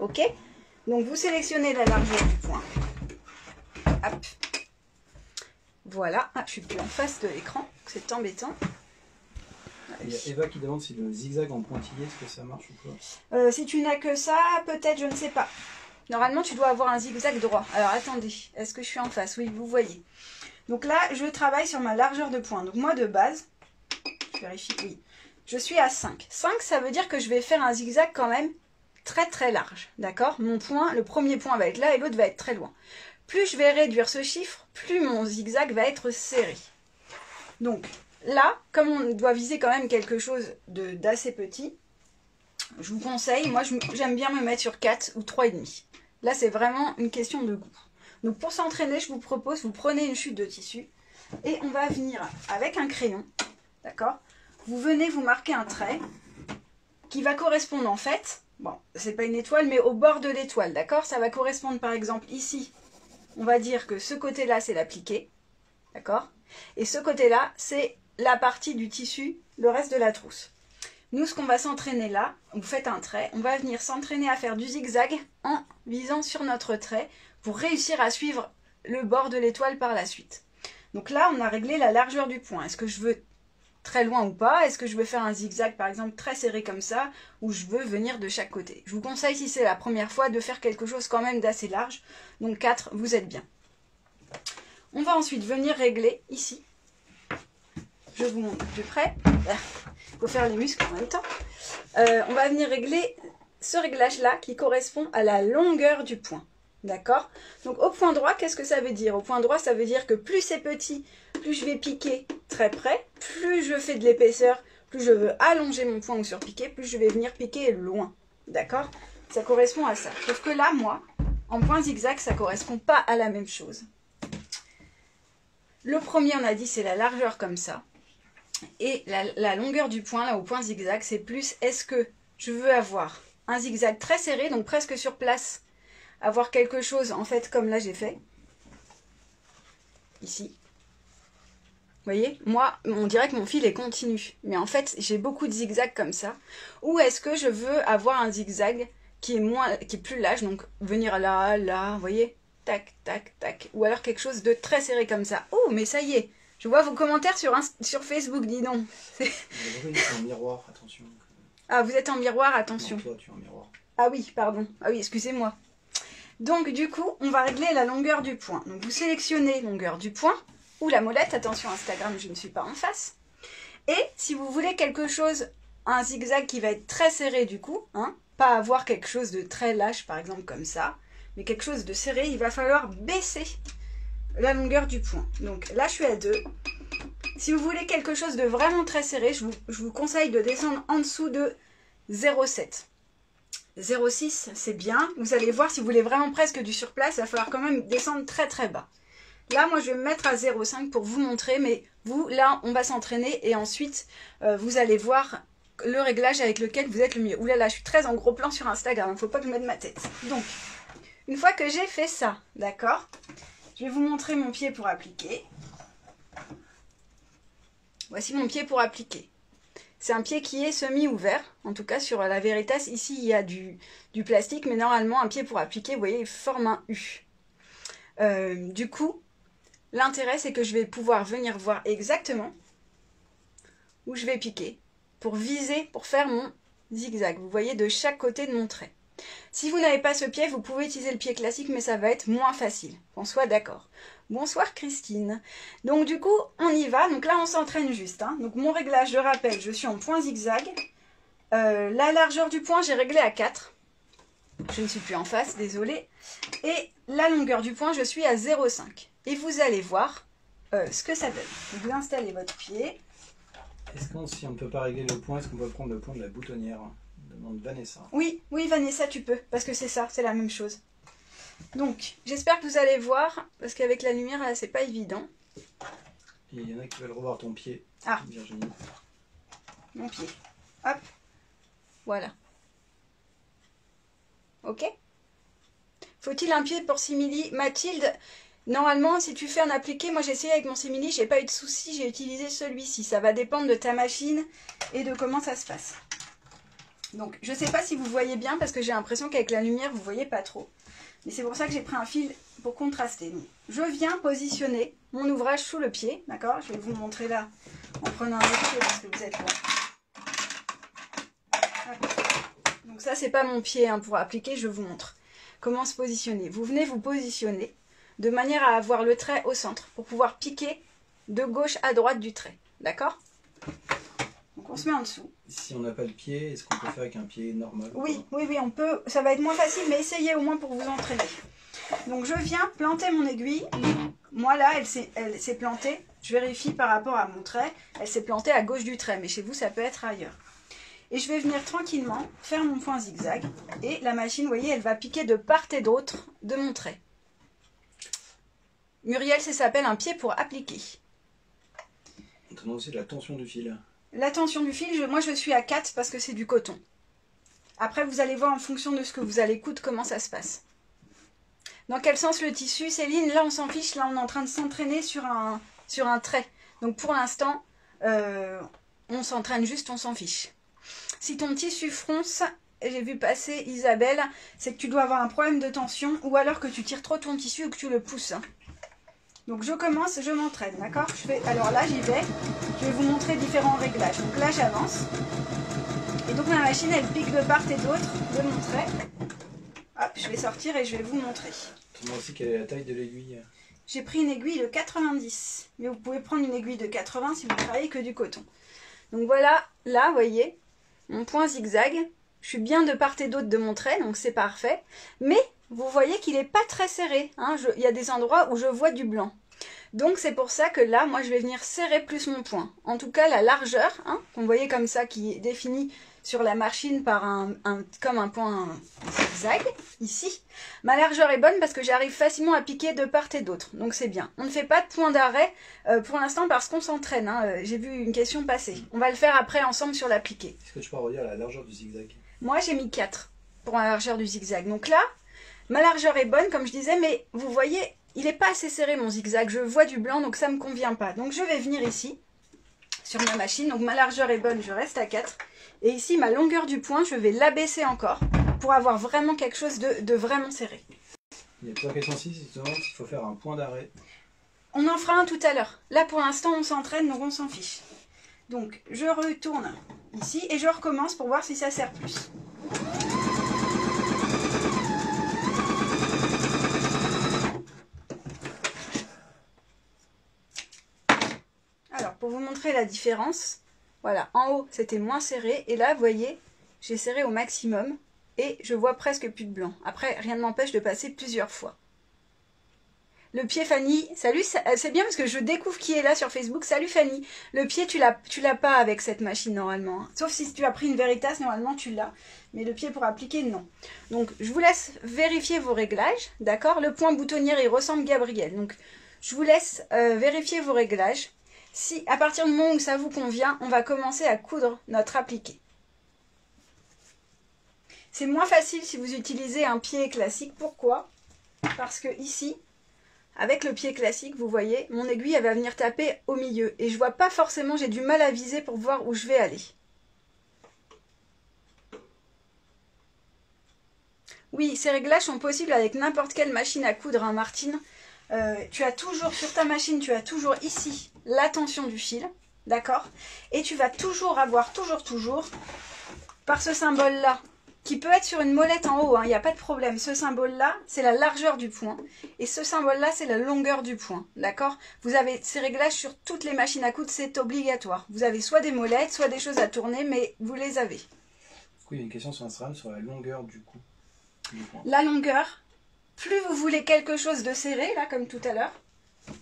OK? Donc, vous sélectionnez la largeur du point. Hop. Voilà. Ah, je suis plus en face de l'écran. C'est embêtant. Il y a Eva qui demande si le zigzag en pointillé, est-ce que ça marche ou pas? Si tu n'as que ça, peut-être, je ne sais pas. Normalement, tu dois avoir un zigzag droit. Alors, attendez. Est-ce que je suis en face? Oui, vous voyez. Donc là, je travaille sur ma largeur de point. Donc, moi, de base, je vérifie. Oui. Je suis à 5. 5, ça veut dire que je vais faire un zigzag quand même très très large, d'accord? Mon point, le premier point va être là et l'autre va être très loin. Plus je vais réduire ce chiffre, plus mon zigzag va être serré. Donc là, comme on doit viser quand même quelque chose d'assez petit, je vous conseille, moi j'aime bien me mettre sur 4 ou 3,5. Là c'est vraiment une question de goût. Donc pour s'entraîner, je vous propose, vous prenez une chute de tissu et on va venir avec un crayon, d'accord? Vous venez vous marquer un trait qui va correspondre en fait... Bon, c'est pas une étoile, mais au bord de l'étoile, d'accord? Ça va correspondre, par exemple, ici, on va dire que ce côté-là, c'est l'appliqué, d'accord? Et ce côté-là, c'est la partie du tissu, le reste de la trousse. Nous, ce qu'on va s'entraîner là, vous faites un trait, on va venir s'entraîner à faire du zigzag en visant sur notre trait pour réussir à suivre le bord de l'étoile par la suite. Donc là, on a réglé la largeur du point. Est-ce que je veux... très loin ou pas, est-ce que je veux faire un zigzag par exemple très serré comme ça, ou je veux venir de chaque côté? Je vous conseille si c'est la première fois de faire quelque chose quand même d'assez large, donc 4, vous êtes bien. On va ensuite venir régler ici, je vous montre plus près, il faut faire les muscles en même temps, on va venir régler ce réglage là qui correspond à la longueur du point. D'accord? Donc au point droit, qu'est-ce que ça veut dire? Au point droit, ça veut dire que plus c'est petit, plus je vais piquer très près, plus je fais de l'épaisseur, plus je veux allonger mon point ou surpiquer, plus je vais venir piquer loin. D'accord? ça correspond à ça. Sauf que là, moi, en point zigzag, ça ne correspond pas à la même chose. Le premier, on a dit, c'est la largeur comme ça. Et la longueur du point, là, au point zigzag, c'est plus est-ce que je veux avoir un zigzag très serré, donc presque sur place, avoir quelque chose, en fait, comme là, j'ai fait. Ici. Vous voyez, moi, on dirait que mon fil est continu. Mais en fait, j'ai beaucoup de zigzags comme ça. Ou est-ce que je veux avoir un zigzag qui est plus large, donc venir là, là, vous voyez, tac, tac, tac. Ou alors quelque chose de très serré comme ça. Oh, mais ça y est, je vois vos commentaires sur Facebook, dis donc. Oui, c'est en miroir, attention. Ah, vous êtes en miroir, attention. Non, toi, tu es en miroir. Ah oui, pardon. Ah oui, excusez-moi. Donc, du coup, on va régler la longueur du point. Donc, vous sélectionnez longueur du point. Ou la molette, attention Instagram, je ne suis pas en face. Et si vous voulez quelque chose, un zigzag qui va être très serré du coup, hein, pas avoir quelque chose de très lâche par exemple comme ça, mais quelque chose de serré, il va falloir baisser la longueur du point. Donc là je suis à 2. Si vous voulez quelque chose de vraiment très serré, je vous conseille de descendre en dessous de 0,7. 0,6 c'est bien, vous allez voir si vous voulez vraiment presque du surplace, il va falloir quand même descendre très très bas. Là, moi, je vais me mettre à 0,5 pour vous montrer, mais vous, là, on va s'entraîner et ensuite, vous allez voir le réglage avec lequel vous êtes le mieux. Ouh là là, je suis très en gros plan sur Instagram, il ne faut pas que je mette ma tête. Donc, une fois que j'ai fait ça, d'accord, je vais vous montrer mon pied pour appliquer. Voici mon pied pour appliquer. C'est un pied qui est semi-ouvert, en tout cas sur la Veritas. Ici, il y a du plastique, mais normalement, un pied pour appliquer, vous voyez, il forme un U. Du coup... L'intérêt, c'est que je vais pouvoir venir voir exactement où je vais piquer pour viser, pour faire mon zigzag. Vous voyez, de chaque côté de mon trait. Si vous n'avez pas ce pied, vous pouvez utiliser le pied classique, mais ça va être moins facile. Qu'on soit d'accord. Bonsoir Christine. Donc du coup, on y va. Donc là, on s'entraîne juste. Hein. Donc mon réglage, je rappelle, je suis en point zigzag. La largeur du point, j'ai réglé à 4. Je ne suis plus en face, désolée. Et la longueur du point, je suis à 0,5. Et vous allez voir ce que ça donne. Vous installez votre pied. Est-ce qu'on, si on ne peut pas régler le point, est-ce qu'on peut prendre le point de la boutonnière? Demande Vanessa. Oui, oui Vanessa, tu peux, parce que c'est ça, c'est la même chose. Donc, j'espère que vous allez voir, parce qu'avec la lumière, là, c'est pas évident. Et il y en a qui veulent revoir ton pied, ah. Virginie. Mon pied. Hop. Voilà. Ok. Faut-il un pied pour simili? Mathilde... Normalement, si tu fais un appliqué, moi j'ai essayé avec mon simili, j'ai pas eu de soucis, j'ai utilisé celui-ci. Ça va dépendre de ta machine et de comment ça se passe. Donc, je sais pas si vous voyez bien parce que j'ai l'impression qu'avec la lumière, vous voyez pas trop. Mais c'est pour ça que j'ai pris un fil pour contraster. Donc, je viens positionner mon ouvrage sous le pied, d'accord? Je vais vous montrer là en prenant un autre pied parce que vous êtes là. Donc ça, c'est pas mon pied hein, pour appliquer, je vous montre comment se positionner. Vous venez vous positionner de manière à avoir le trait au centre, pour pouvoir piquer de gauche à droite du trait. D'accord? Donc on se met en dessous. Si on n'a pas le pied, est-ce qu'on peut faire avec un pied normal? Oui, oui, oui, on peut. Ça va être moins facile, mais essayez au moins pour vous entraîner. Donc je viens planter mon aiguille. Moi là, elle s'est plantée. Je vérifie par rapport à mon trait. Elle s'est plantée à gauche du trait, mais chez vous, ça peut être ailleurs. Et je vais venir tranquillement faire mon point zigzag. Et la machine, vous voyez, elle va piquer de part et d'autre de mon trait. Muriel, ça s'appelle un pied pour appliquer. On demande aussi de la tension du fil. La tension du fil, moi je suis à 4 parce que c'est du coton. Après, vous allez voir en fonction de ce que vous allez coudre comment ça se passe. Dans quel sens le tissu, Céline? Là, on s'en fiche. Là, on est en train de s'entraîner sur un trait. Donc, pour l'instant, on s'entraîne juste, on s'en fiche. Si ton tissu fronce... J'ai vu passer Isabelle, c'est que tu dois avoir un problème de tension ou alors que tu tires trop ton tissu ou que tu le pousses. Donc je commence, je m'entraîne, d'accord? Alors là j'y vais, je vais vous montrer différents réglages. Donc là j'avance et donc ma machine elle pique de part et d'autre de mon trait. Hop, je vais sortir et je vais vous montrer. Tu vois aussi quelle est la taille de l'aiguille? J'ai pris une aiguille de 90, mais vous pouvez prendre une aiguille de 80 si vous travaillez que du coton. Donc voilà, là vous voyez, mon point zigzag. Je suis bien de part et d'autre de mon trait, donc c'est parfait. Mais vous voyez qu'il n'est pas très serré. Hein. Il y a des endroits où je vois du blanc. Donc c'est pour ça que là, moi, je vais venir serrer plus mon point. En tout cas, la largeur, hein, qu'on voyait comme ça, qui est définie sur la margine par comme un point zigzag, ici. Ma largeur est bonne parce que j'arrive facilement à piquer de part et d'autre, donc c'est bien. On ne fait pas de point d'arrêt pour l'instant parce qu'on s'entraîne, hein. J'ai vu une question passer. On va le faire après ensemble sur la piquée. Est-ce que tu peux redire la largeur du zigzag? Moi j'ai mis 4 pour la largeur du zigzag, donc là, ma largeur est bonne comme je disais, mais vous voyez, il n'est pas assez serré mon zigzag, je vois du blanc donc ça ne me convient pas. Donc je vais venir ici, sur ma machine, donc ma largeur est bonne, je reste à 4. Et ici, ma longueur du point, je vais l'abaisser encore pour avoir vraiment quelque chose de vraiment serré. Il y a pas question 6, justement, il faut faire un point d'arrêt. On en fera un tout à l'heure. Là, pour l'instant, on s'entraîne, donc on s'en fiche. Donc, je retourne ici et je recommence pour voir si ça sert plus. Alors, pour vous montrer la différence, voilà, en haut, c'était moins serré. Et là, vous voyez, j'ai serré au maximum et je vois presque plus de blanc. Après, rien ne m'empêche de passer plusieurs fois. Le pied, Fanny, salut, c'est bien parce que je découvre qui est là sur Facebook. Salut, Fanny. Le pied, tu l'as pas avec cette machine, normalement, hein. Sauf si tu as pris une Veritas, normalement, tu l'as. Mais le pied pour appliquer, non. Donc, je vous laisse vérifier vos réglages, d'accord? Le point boutonnière, il ressemble Gabriel. Donc, je vous laisse vérifier vos réglages. Si, à partir du moment où ça vous convient, on va commencer à coudre notre appliqué. C'est moins facile si vous utilisez un pied classique. Pourquoi? Parce que ici, avec le pied classique, vous voyez, mon aiguille elle va venir taper au milieu. Et je ne vois pas forcément, j'ai du mal à viser pour voir où je vais aller. Oui, ces réglages sont possibles avec n'importe quelle machine à coudre, hein, Martine. Tu as toujours, sur ta machine, tu as toujours ici la tension du fil, d'accord? Et tu vas toujours avoir, toujours, par ce symbole-là, qui peut être sur une molette en haut, hein, il n'y a pas de problème. Ce symbole-là, c'est la largeur du point. Et ce symbole-là, c'est la longueur du point, d'accord? Vous avez ces réglages sur toutes les machines à coudre, c'est obligatoire. Vous avez soit des molettes, soit des choses à tourner, mais vous les avez. Du coup, il y a une question sur Instagram sur la longueur du point. La longueur... Plus vous voulez quelque chose de serré, là, comme tout à l'heure,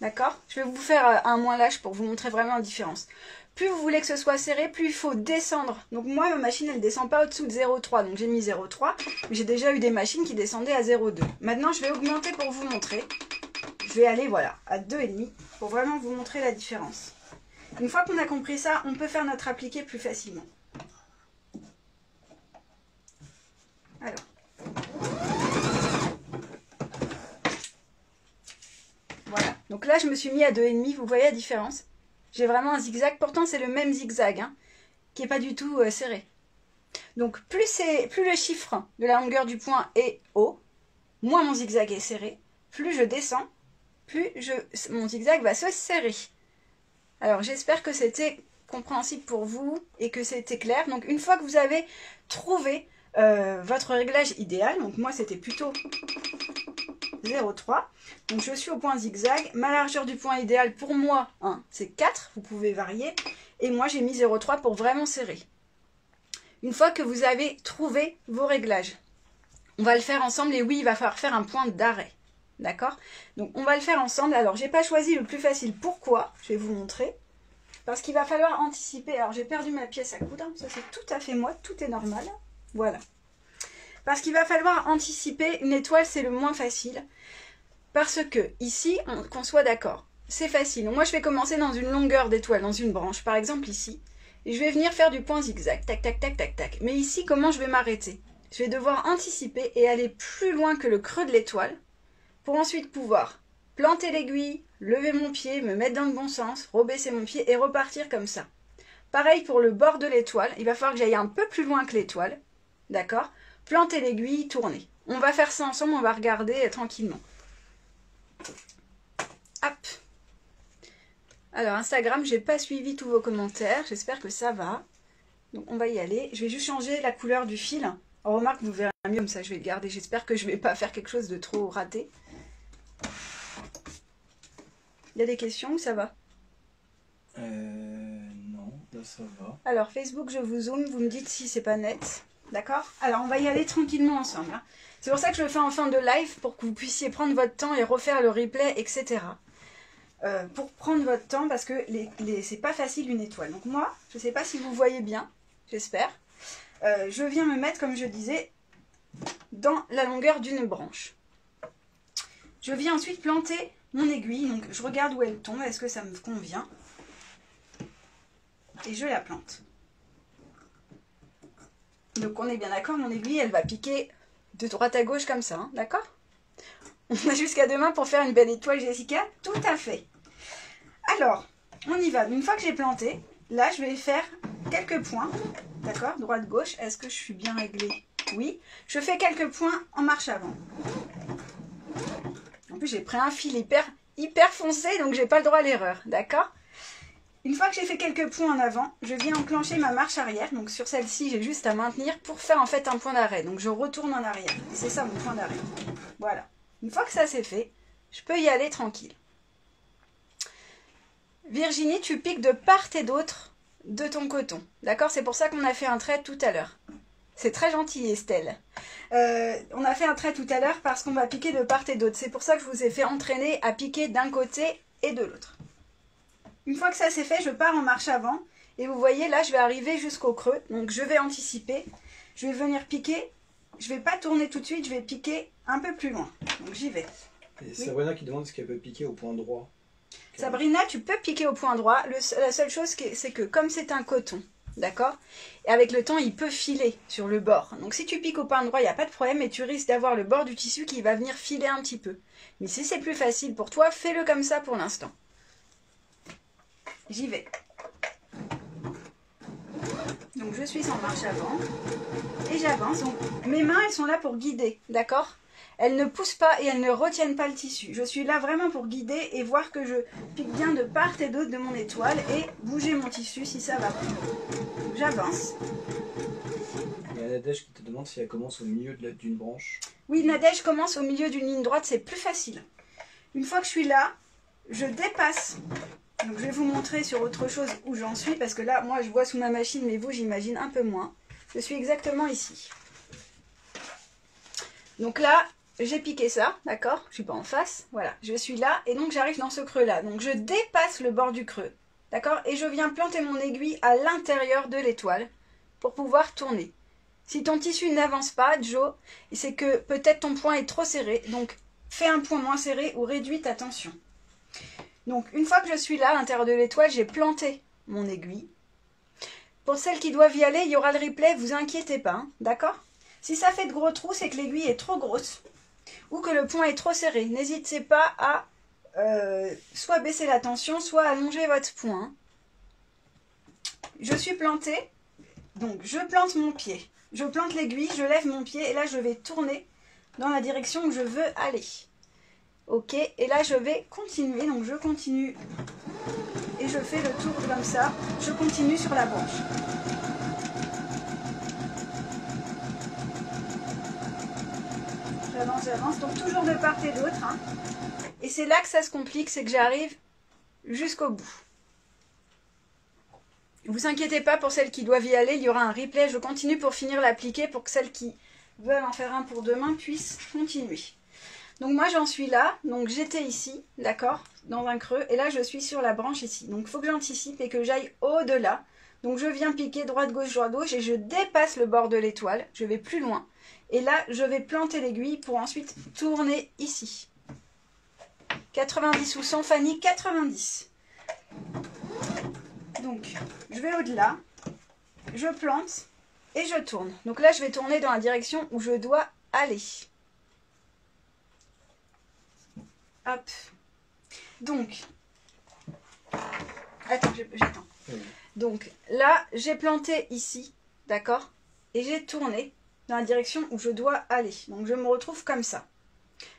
d'accord? Je vais vous faire un moins lâche pour vous montrer vraiment la différence. Plus vous voulez que ce soit serré, plus il faut descendre. Donc moi, ma machine, elle ne descend pas au-dessous de 0,3, donc j'ai mis 0,3. J'ai déjà eu des machines qui descendaient à 0,2. Maintenant, je vais augmenter pour vous montrer. Je vais aller, voilà, à 2,5 pour vraiment vous montrer la différence. Une fois qu'on a compris ça, on peut faire notre appliqué plus facilement. Alors... Voilà, donc là je me suis mis à 2,5, vous voyez la différence? J'ai vraiment un zigzag, pourtant c'est le même zigzag, hein, qui n'est pas du tout serré. Donc plus le chiffre de la longueur du point est haut, moins mon zigzag est serré, plus je descends, plus mon zigzag va se serrer. Alors j'espère que c'était compréhensible pour vous et que c'était clair. Donc une fois que vous avez trouvé votre réglage idéal, donc moi c'était plutôt... 0,3. Donc je suis au point zigzag. Ma largeur du point idéal pour moi, hein, c'est 4. Vous pouvez varier. Et moi, j'ai mis 0,3 pour vraiment serrer. Une fois que vous avez trouvé vos réglages, on va le faire ensemble. Et oui, il va falloir faire un point d'arrêt. D'accord? Donc on va le faire ensemble. Alors, j'ai pas choisi le plus facile. Pourquoi? Je vais vous montrer. Parce qu'il va falloir anticiper. Alors, j'ai perdu ma pièce à coudre. Ça, c'est tout à fait moi. Tout est normal. Voilà. Parce qu'il va falloir anticiper, une étoile c'est le moins facile, parce que ici, qu'on soit d'accord, c'est facile. Moi je vais commencer dans une longueur d'étoile, dans une branche, par exemple ici, et je vais venir faire du point zigzag, tac tac tac tac tac. Mais ici, comment je vais m'arrêter? Je vais devoir anticiper et aller plus loin que le creux de l'étoile, pour ensuite pouvoir planter l'aiguille, lever mon pied, me mettre dans le bon sens, rebaisser mon pied et repartir comme ça. Pareil pour le bord de l'étoile, il va falloir que j'aille un peu plus loin que l'étoile, d'accord? Planter l'aiguille, tourner. On va faire ça ensemble, on va regarder tranquillement. Hop. Alors Instagram, j'ai pas suivi tous vos commentaires, j'espère que ça va. Donc on va y aller. Je vais juste changer la couleur du fil. Alors, remarque, vous verrez mieux comme ça, je vais le garder. J'espère que je vais pas faire quelque chose de trop raté. Il y a des questions ou ça va? Non, là ça va. Alors Facebook, je vous zoome, vous me dites si c'est pas net. D'accord? Alors, on va y aller tranquillement ensemble, hein. C'est pour ça que je le fais en fin de live, pour que vous puissiez prendre votre temps et refaire le replay, etc. Pour prendre votre temps, parce que c'est pas facile une étoile. Donc moi, je ne sais pas si vous voyez bien, j'espère. je viens me mettre, comme je disais, dans la longueur d'une branche. Je viens ensuite planter mon aiguille, donc je regarde où elle tombe, est-ce que ça me convient, et je la plante. Donc on est bien d'accord, mon aiguille elle va piquer de droite à gauche comme ça, hein, d'accord? On a jusqu'à demain pour faire une belle étoile, Jessica? Tout à fait. Alors, on y va. Une fois que j'ai planté, là je vais faire quelques points, d'accord? Droite, gauche, est-ce que je suis bien réglée? Oui. Je fais quelques points en marche avant. En plus j'ai pris un fil hyper foncé, donc j'ai pas le droit à l'erreur, d'accord? Une fois que j'ai fait quelques points en avant, je viens enclencher ma marche arrière. Donc sur celle-ci, j'ai juste à maintenir pour faire en fait un point d'arrêt. Donc je retourne en arrière. C'est ça mon point d'arrêt. Voilà. Une fois que ça c'est fait, je peux y aller tranquille. Virginie, tu piques de part et d'autre de ton coton. D'accord? C'est pour ça qu'on a fait un trait tout à l'heure. C'est très gentil, Estelle. On a fait un trait tout à l'heure parce qu'on va piquer de part et d'autre. C'est pour ça que je vous ai fait entraîner à piquer d'un côté et de l'autre. Une fois que ça c'est fait, je pars en marche avant. Et vous voyez, là, je vais arriver jusqu'au creux. Donc, je vais anticiper. Je vais venir piquer. Je vais pas tourner tout de suite. Je vais piquer un peu plus loin. Donc, j'y vais. Et Sabrina qui demande ce qu'elle peut piquer au point droit. Sabrina, tu peux piquer au point droit. La seule chose, c'est que comme c'est un coton, d'accord? Et avec le temps, il peut filer sur le bord. Donc, si tu piques au point droit, il n'y a pas de problème. Et tu risques d'avoir le bord du tissu qui va venir filer un petit peu. Mais si c'est plus facile pour toi, fais-le comme ça pour l'instant. J'y vais. Donc je suis en marche avant et j'avance. Mes mains elles sont là pour guider, d'accord? Elles ne poussent pas et elles ne retiennent pas le tissu. Je suis là vraiment pour guider et voir que je pique bien de part et d'autre de mon étoile et bouger mon tissu si ça va plus. J'avance. Il y a Nadège qui te demande si elle commence au milieu d'une branche. Oui, Nadège commence au milieu d'une ligne droite, c'est plus facile. Une fois que je suis là, je dépasse. Donc je vais vous montrer sur autre chose où j'en suis, parce que là, moi, je vois sous ma machine, mais vous, j'imagine un peu moins. Je suis exactement ici. Donc là, j'ai piqué ça, d'accord? Je suis pas en face, voilà. Je suis là, et donc j'arrive dans ce creux-là. Donc je dépasse le bord du creux, d'accord? Et je viens planter mon aiguille à l'intérieur de l'étoile pour pouvoir tourner. Si ton tissu n'avance pas, Joe, c'est que peut-être ton point est trop serré, donc fais un point moins serré ou réduis ta tension. Donc, une fois que je suis là, à l'intérieur de l'étoile, j'ai planté mon aiguille. Pour celles qui doivent y aller, il y aura le replay, vous inquiétez pas, hein, d'accord? Si ça fait de gros trous, c'est que l'aiguille est trop grosse ou que le point est trop serré. N'hésitez pas à soit baisser la tension, soit allonger votre point. Je suis plantée, donc je plante mon pied. Je plante l'aiguille, je lève mon pied et là, je vais tourner dans la direction où je veux aller. Ok, et là je vais continuer, donc je continue et je fais le tour comme ça, je continue sur la branche. J'avance, j'avance, donc toujours de part et d'autre. Hein. Et c'est là que ça se complique, c'est que j'arrive jusqu'au bout. Ne vous inquiétez pas pour celles qui doivent y aller, il y aura un replay, je continue pour finir l'appliquer pour que celles qui veulent en faire un pour demain puissent continuer. Donc moi j'en suis là, donc j'étais ici, d'accord, dans un creux, et là je suis sur la branche ici. Donc il faut que j'anticipe et que j'aille au-delà. Donc je viens piquer droite, gauche, et je dépasse le bord de l'étoile, je vais plus loin. Et là je vais planter l'aiguille pour ensuite tourner ici. 90 ou 100, Fanny, 90. Donc je vais au-delà, je plante et je tourne. Donc là je vais tourner dans la direction où je dois aller. Hop. Donc, attends, j'attends. Donc là, j'ai planté ici, d'accord? Et j'ai tourné dans la direction où je dois aller. Donc je me retrouve comme ça.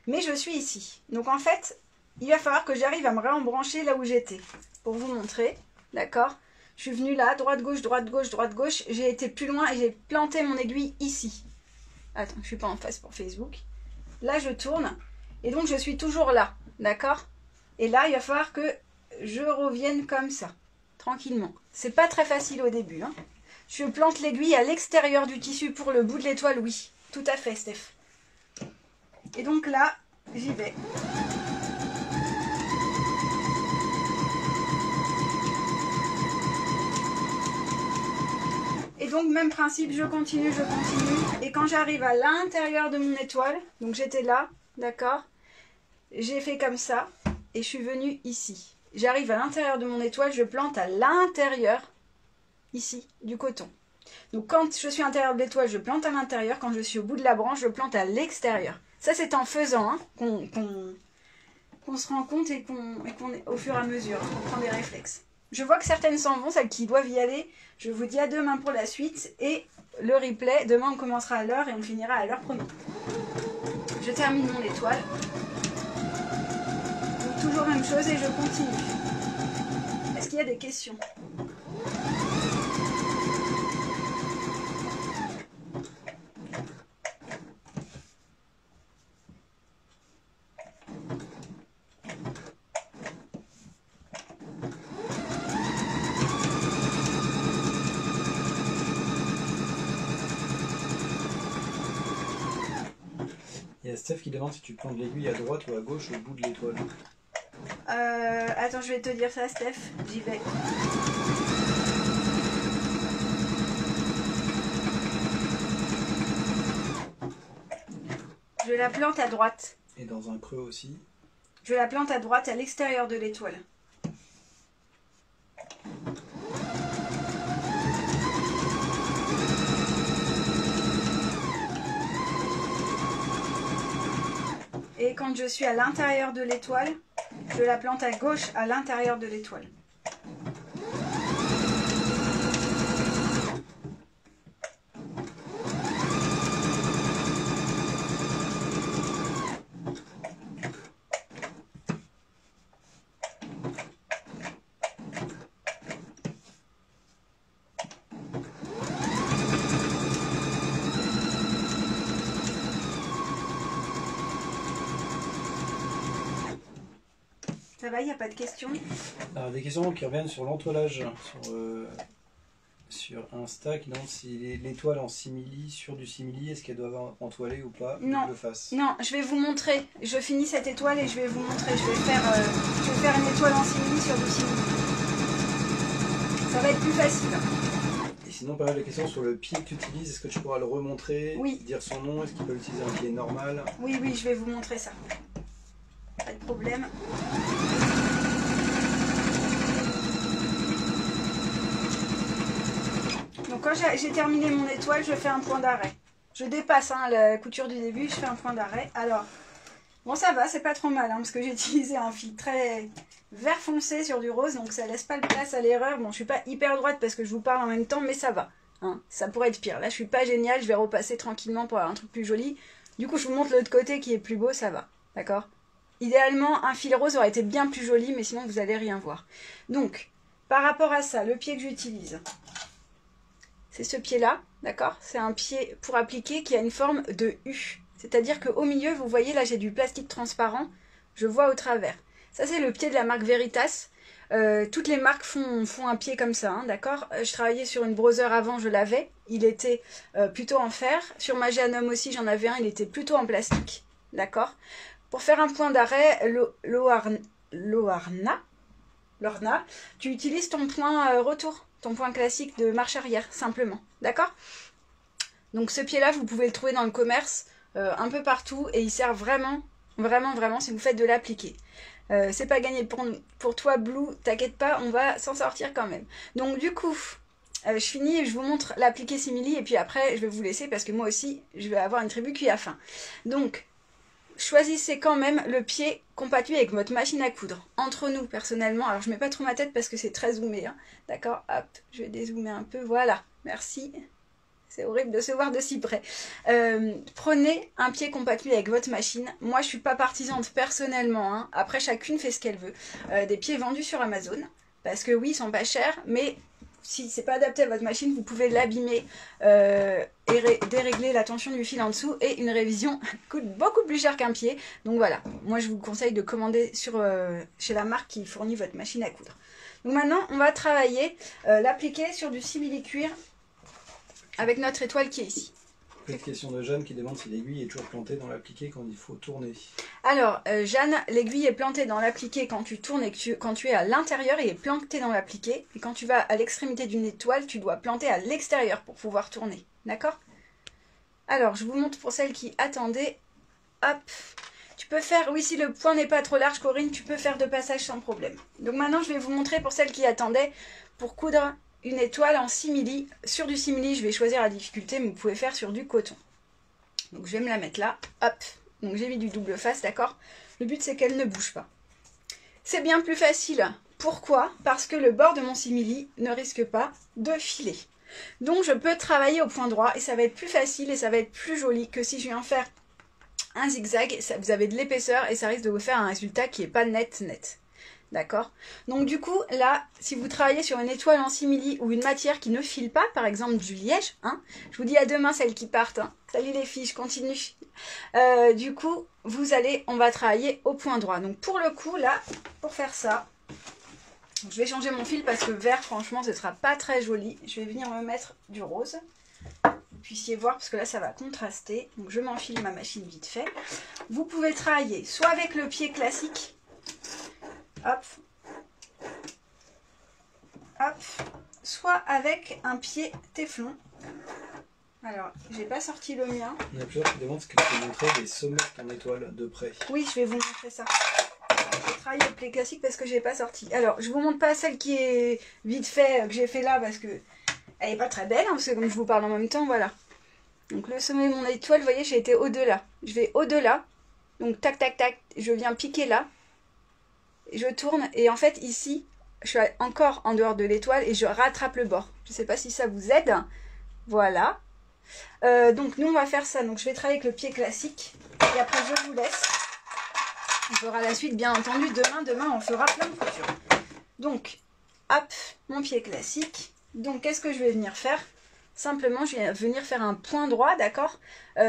Mais je suis ici. Donc en fait, il va falloir que j'arrive à me réembrancher là où j'étais. Pour vous montrer, d'accord? Je suis venue là, droite, gauche. J'ai été plus loin et j'ai planté mon aiguille ici. Attends, je ne suis pas en face pour Facebook. Là, je tourne. Et donc, je suis toujours là, d'accord? Et là, il va falloir que je revienne comme ça, tranquillement. C'est pas très facile au début, hein? Je plante l'aiguille à l'extérieur du tissu pour le bout de l'étoile, oui. Tout à fait, Steph. Et donc là, j'y vais. Et donc même principe, je continue. Et quand j'arrive à l'intérieur de mon étoile, donc j'étais là, d'accord, j'ai fait comme ça et je suis venue ici. J'arrive à l'intérieur de mon étoile, je plante à l'intérieur, ici, du coton. Donc quand je suis à l'intérieur de l'étoile, je plante à l'intérieur. Quand je suis au bout de la branche, je plante à l'extérieur. Ça, c'est en faisant hein, qu'on se rend compte et qu'on est au fur et à mesure, hein, qu'on prend des réflexes. Je vois que certaines s'en vont, celles qui doivent y aller. Je vous dis à demain pour la suite et le replay. Demain, on commencera à l'heure et on finira à l'heure promis. Je termine mon étoile. Donc, toujours même chose et je continue. Est-ce qu'il y a des questions ? Steph qui demande si tu plantes l'aiguille à droite ou à gauche au bout de l'étoile. Attends, je vais te dire ça, Steph. J'y vais. Je la plante à droite. Et dans un creux aussi. Je la plante à droite à l'extérieur de l'étoile. Et quand je suis à l'intérieur de l'étoile, je la plante à gauche à l'intérieur de l'étoile. Ça va, il n'y a pas de questions. Alors, des questions qui reviennent sur l'entoilage, sur Insta, qui demande si l'étoile en simili, sur du simili, est-ce qu'elle doit avoir entoilé ou pas? Non, non, je vais vous montrer. Je finis cette étoile et je vais vous montrer. Je vais faire une étoile en simili sur du simili. Ça va être plus facile. Et sinon, pas mal de questions sur le pied que tu utilises. Est-ce que tu pourras le remontrer? Oui. Dire son nom? Est-ce qu'il peut utiliser un pied normal? Oui, oui, je vais vous montrer ça. Pas de problème. Donc quand j'ai terminé mon étoile, je fais un point d'arrêt. Je dépasse hein, la couture du début, je fais un point d'arrêt. Alors, bon ça va, c'est pas trop mal, hein, parce que j'ai utilisé un fil très vert foncé sur du rose, donc ça laisse pas de place à l'erreur. Bon, je suis pas hyper droite parce que je vous parle en même temps, mais ça va. Hein, ça pourrait être pire. Là, je suis pas géniale, je vais repasser tranquillement pour avoir un truc plus joli. Du coup, je vous montre l'autre côté qui est plus beau, ça va. D'accord ? Idéalement, un fil rose aurait été bien plus joli, mais sinon vous n'allez rien voir. Donc, par rapport à ça, le pied que j'utilise, c'est ce pied-là, d'accord? C'est un pied pour appliquer qui a une forme de U. C'est-à-dire qu'au milieu, vous voyez, là j'ai du plastique transparent, je vois au travers. Ça, c'est le pied de la marque Veritas. Toutes les marques font un pied comme ça, hein, d'accord? Je travaillais sur une Brosseur avant, je l'avais. Il était plutôt en fer. Sur ma Janome aussi, j'en avais un, il était plutôt en plastique, d'accord? Pour faire un point d'arrêt, l'orna, tu utilises ton point retour, ton point classique de marche arrière, simplement. D'accord? Donc ce pied-là, vous pouvez le trouver dans le commerce, un peu partout, et il sert vraiment, vraiment, vraiment, si vous faites de l'appliquer. C'est pas gagné pour toi, Blue, t'inquiète pas, on va s'en sortir quand même. Donc du coup, je finis et je vous montre l'appliqué simili, et puis après, je vais vous laisser, parce que moi aussi, je vais avoir une tribu qui a faim. Donc... choisissez quand même le pied compatible avec votre machine à coudre. Entre nous, personnellement, alors je mets pas trop ma tête parce que c'est très zoomé, hein. D'accord, hop, je vais dézoomer un peu, voilà, merci. C'est horrible de se voir de si près. Prenez un pied compatible avec votre machine. Moi, je suis pas partisante personnellement, hein. Après, chacune fait ce qu'elle veut. Des pieds vendus sur Amazon, parce que oui, ils sont pas chers, mais... si c'est pas adapté à votre machine, vous pouvez l'abîmer et dérégler la tension du fil en dessous. Et une révision coûte beaucoup plus cher qu'un pied. Donc voilà, moi je vous conseille de commander sur, chez la marque qui fournit votre machine à coudre. Donc maintenant, on va travailler, l'appliquer sur du simili-cuir avec notre étoile qui est ici. Petite question de Jeanne qui demande si l'aiguille est toujours plantée dans l'appliqué quand il faut tourner. Alors, Jeanne, l'aiguille est plantée dans l'appliqué quand tu tournes et que quand tu es à l'intérieur, il est planté dans l'appliqué. Et quand tu vas à l'extrémité d'une étoile, tu dois planter à l'extérieur pour pouvoir tourner. D'accord? Alors, je vous montre pour celles qui attendaient. Hop. Tu peux faire, oui, si le point n'est pas trop large, Corinne, tu peux faire deux passages sans problème. Donc maintenant, je vais vous montrer pour celles qui attendaient pour coudre une étoile en simili. Sur du simili, je vais choisir la difficulté, mais vous pouvez faire sur du coton. Donc je vais me la mettre là, hop. Donc j'ai mis du double face, d'accord? Le but, c'est qu'elle ne bouge pas. C'est bien plus facile. Pourquoi? Parce que le bord de mon simili ne risque pas de filer. Donc je peux travailler au point droit et ça va être plus facile et ça va être plus joli que si je viens faire un zigzag. Ça, vous avez de l'épaisseur et ça risque de vous faire un résultat qui n'est pas net. D'accord? Donc du coup, là, si vous travaillez sur une étoile en simili ou une matière qui ne file pas, par exemple du liège, hein, je vous dis à demain celles qui partent. Hein. Salut les filles, je continue. Du coup, on va travailler au point droit. Donc pour le coup, là, pour faire ça, je vais changer mon fil parce que vert, franchement, ce ne sera pas très joli. Je vais venir me mettre du rose. Vous puissiez voir parce que là, ça va contraster. Donc je m'enfile ma machine vite fait. Vous pouvez travailler soit avec le pied classique. Hop, hop, soit avec un pied téflon. Alors, j'ai pas sorti le mien. Il y en a plusieurs qui demandent ce que tu peux montrer des sommets de ton étoile de près. Oui, je vais vous montrer ça. Je travaille avec les classiques parce que j'ai pas sorti. Alors, je vous montre pas celle qui est vite fait, que j'ai fait là parce que elle est pas très belle, hein, parce que comme je vous parle en même temps, voilà. Donc le sommet de mon étoile, vous voyez, j'ai été au-delà. Je vais au-delà. Donc tac, tac, tac, je viens piquer là. Je tourne et en fait ici, je suis encore en dehors de l'étoile et je rattrape le bord. Je ne sais pas si ça vous aide. Voilà. Donc nous, on va faire ça. Donc je vais travailler avec le pied classique et après je vous laisse. On fera la suite, bien entendu. Demain, on fera plein de coutures. Donc, hop, mon pied classique. Donc qu'est-ce que je vais venir faire? Simplement, je vais venir faire un point droit, d'accord,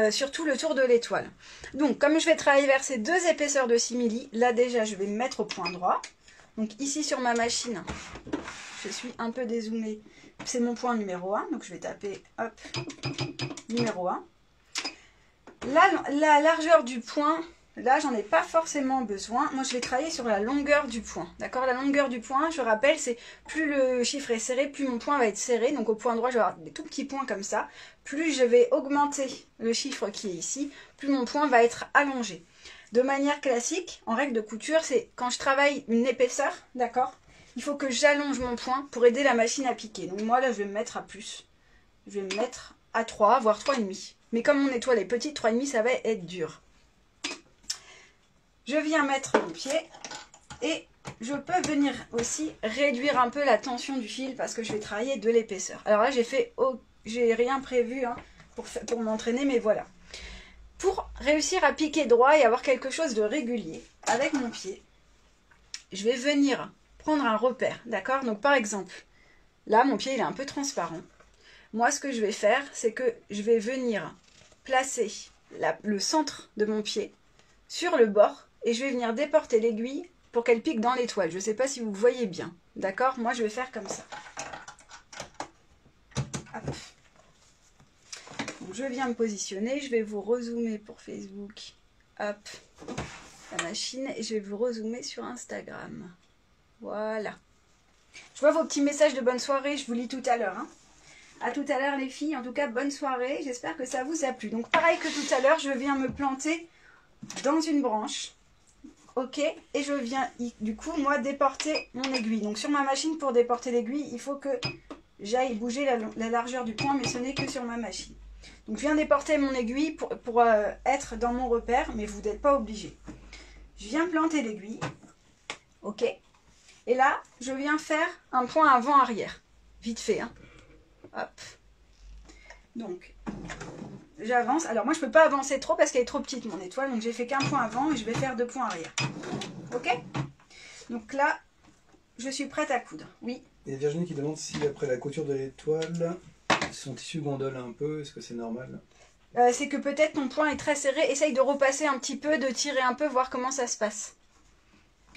sur tout le tour de l'étoile. Donc, comme je vais travailler vers ces deux épaisseurs de simili, là déjà, je vais me mettre au point droit. Donc ici sur ma machine, je suis un peu dézoomée. C'est mon point numéro 1, donc je vais taper, hop, numéro 1. Là, la largeur du point, là, j'en ai pas forcément besoin. Moi, je vais travailler sur la longueur du point, d'accord? La longueur du point, je rappelle, c'est plus le chiffre est serré, plus mon point va être serré. Donc, au point droit, je vais avoir des tout petits points comme ça. Plus je vais augmenter le chiffre qui est ici, plus mon point va être allongé. De manière classique, en règle de couture, c'est quand je travaille une épaisseur, d'accord? Il faut que j'allonge mon point pour aider la machine à piquer. Donc, moi, là, je vais me mettre à plus. Je vais me mettre à 3, voire 3,5. Mais comme mon étoile est petite, 3,5, ça va être dur. Je viens mettre mon pied et je peux venir aussi réduire un peu la tension du fil parce que je vais travailler de l'épaisseur. Alors là, j'ai rien prévu hein, pour m'entraîner, mais voilà. Pour réussir à piquer droit et avoir quelque chose de régulier avec mon pied, je vais venir prendre un repère, d'accord? Donc par exemple, là, mon pied, il est un peu transparent. Moi, ce que je vais faire, c'est que je vais venir placer le centre de mon pied sur le bord. Et je vais venir déporter l'aiguille pour qu'elle pique dans l'étoile. Je ne sais pas si vous voyez bien. D'accord? Moi, je vais faire comme ça. Hop. Donc, je viens me positionner. Je vais vous rezoomer pour Facebook. Hop. La machine. Et je vais vous rezoomer sur Instagram. Voilà. Je vois vos petits messages de bonne soirée. Je vous lis tout à l'heure. Hein. À tout à l'heure, les filles. En tout cas, bonne soirée. J'espère que ça vous a plu. Donc, pareil que tout à l'heure, je viens me planter dans une branche, ok, et je viens du coup moi déporter mon aiguille. Donc sur ma machine, pour déporter l'aiguille, il faut que j'aille bouger la largeur du point, mais ce n'est que sur ma machine. Donc je viens déporter mon aiguille pour être dans mon repère, mais vous n'êtes pas obligé. Je viens planter l'aiguille, ok, et là je viens faire un point avant-arrière, vite fait, hein. Hop, donc j'avance. Alors moi, je ne peux pas avancer trop parce qu'elle est trop petite, mon étoile. Donc, j'ai fait qu'un point avant et je vais faire deux points arrière. OK? Donc là, je suis prête à coudre. Oui. Il y a Virginie qui demande si après la couture de l'étoile, son tissu gondole un peu. Est-ce que c'est normal? C'est que peut-être ton point est très serré. Essaye de repasser un petit peu, de tirer un peu, voir comment ça se passe.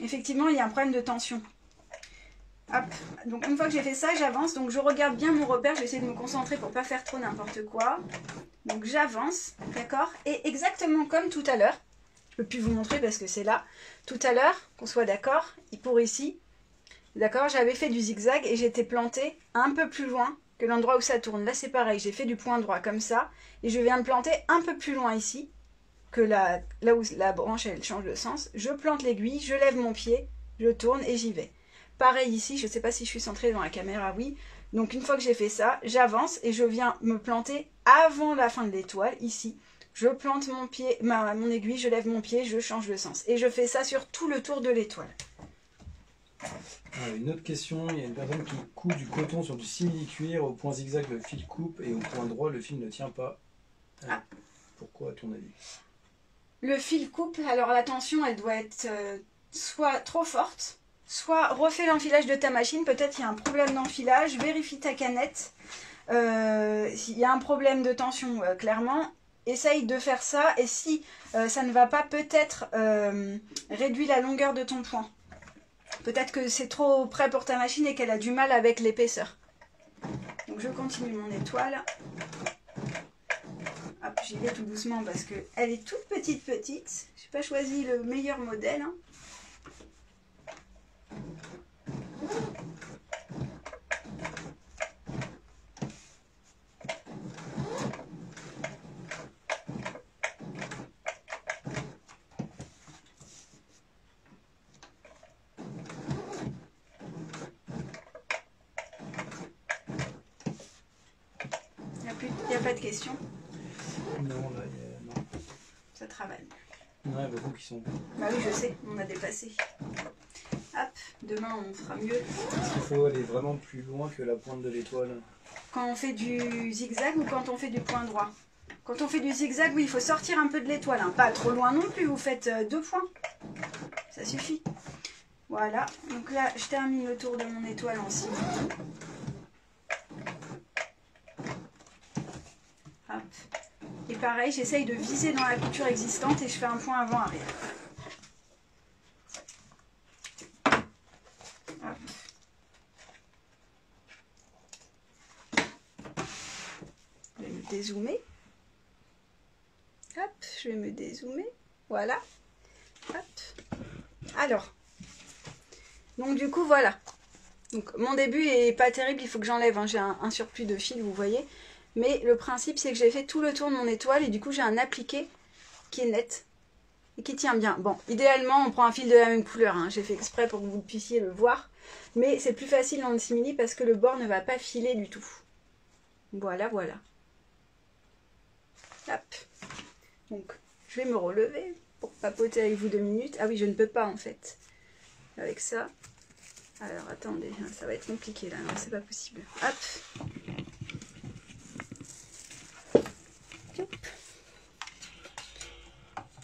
Effectivement, il y a un problème de tension. Hop. Donc une fois que j'ai fait ça, j'avance. Donc je regarde bien mon repère. J'essaie de me concentrer pour ne pas faire trop n'importe quoi. Donc j'avance, d'accord? Et exactement comme tout à l'heure, je ne peux plus vous montrer parce que c'est là. Tout à l'heure, qu'on soit d'accord, il pourrait ici, d'accord? J'avais fait du zigzag et j'étais plantée un peu plus loin que l'endroit où ça tourne. Là c'est pareil, j'ai fait du point droit comme ça et je viens me planter un peu plus loin ici que là où la branche elle change de sens. Je plante l'aiguille, je lève mon pied, je tourne et j'y vais. Pareil ici, je ne sais pas si je suis centrée dans la caméra, oui. Donc une fois que j'ai fait ça, j'avance et je viens me planter avant la fin de l'étoile, ici. Je plante mon pied, mon aiguille, je lève mon pied, je change de sens. Et je fais ça sur tout le tour de l'étoile. Une autre question, il y a une personne qui coupe du coton sur du simili-cuir, au point zigzag le fil coupe et au point droit le fil ne tient pas. Ah. Pourquoi à ton avis? Le fil coupe, alors la tension elle doit être soit trop forte, soit refais l'enfilage de ta machine, peut-être qu'il y a un problème d'enfilage, vérifie ta canette, s'il y a un problème de tension clairement, essaye de faire ça et si ça ne va pas, peut-être réduis la longueur de ton point. Peut-être que c'est trop près pour ta machine et qu'elle a du mal avec l'épaisseur. Donc je continue mon étoile. Hop, j'y vais tout doucement parce qu'elle est toute petite. Je n'ai pas choisi le meilleur modèle, hein. Il n'y a pas de question? Non, là, non. Ça travaille. Ouais, il y a beaucoup qui sont... Bah oui, je sais, on a dépassé. Hop, demain on fera mieux. Il faut aller vraiment plus loin que la pointe de l'étoile. Quand on fait du zigzag ou quand on fait du point droit? Quand on fait du zigzag, oui, il faut sortir un peu de l'étoile, hein. Pas trop loin non plus, vous faites 2 points. Ça suffit. Voilà, donc là, je termine le tour de mon étoile en 6. Hop. Et pareil, j'essaye de viser dans la couture existante et je fais un point avant-arrière. Je vais me dézoomer. Hop, je vais me dézoomer. Voilà. Hop. Alors. Donc du coup, voilà. Donc mon début est pas terrible, il faut que j'enlève, hein. J'ai un surplus de fil, vous voyez. Mais le principe, c'est que j'ai fait tout le tour de mon étoile et du coup, j'ai un appliqué qui est net et qui tient bien. Bon, idéalement, on prend un fil de la même couleur, hein. J'ai fait exprès pour que vous puissiez le voir. Mais c'est plus facile dans le simili parce que le bord ne va pas filer du tout. Voilà, voilà. Hop. Donc, je vais me relever pour papoter avec vous 2 minutes. Ah oui, je ne peux pas en fait avec ça. Alors, attendez, ça va être compliqué là. Non, c'est pas possible. Hop.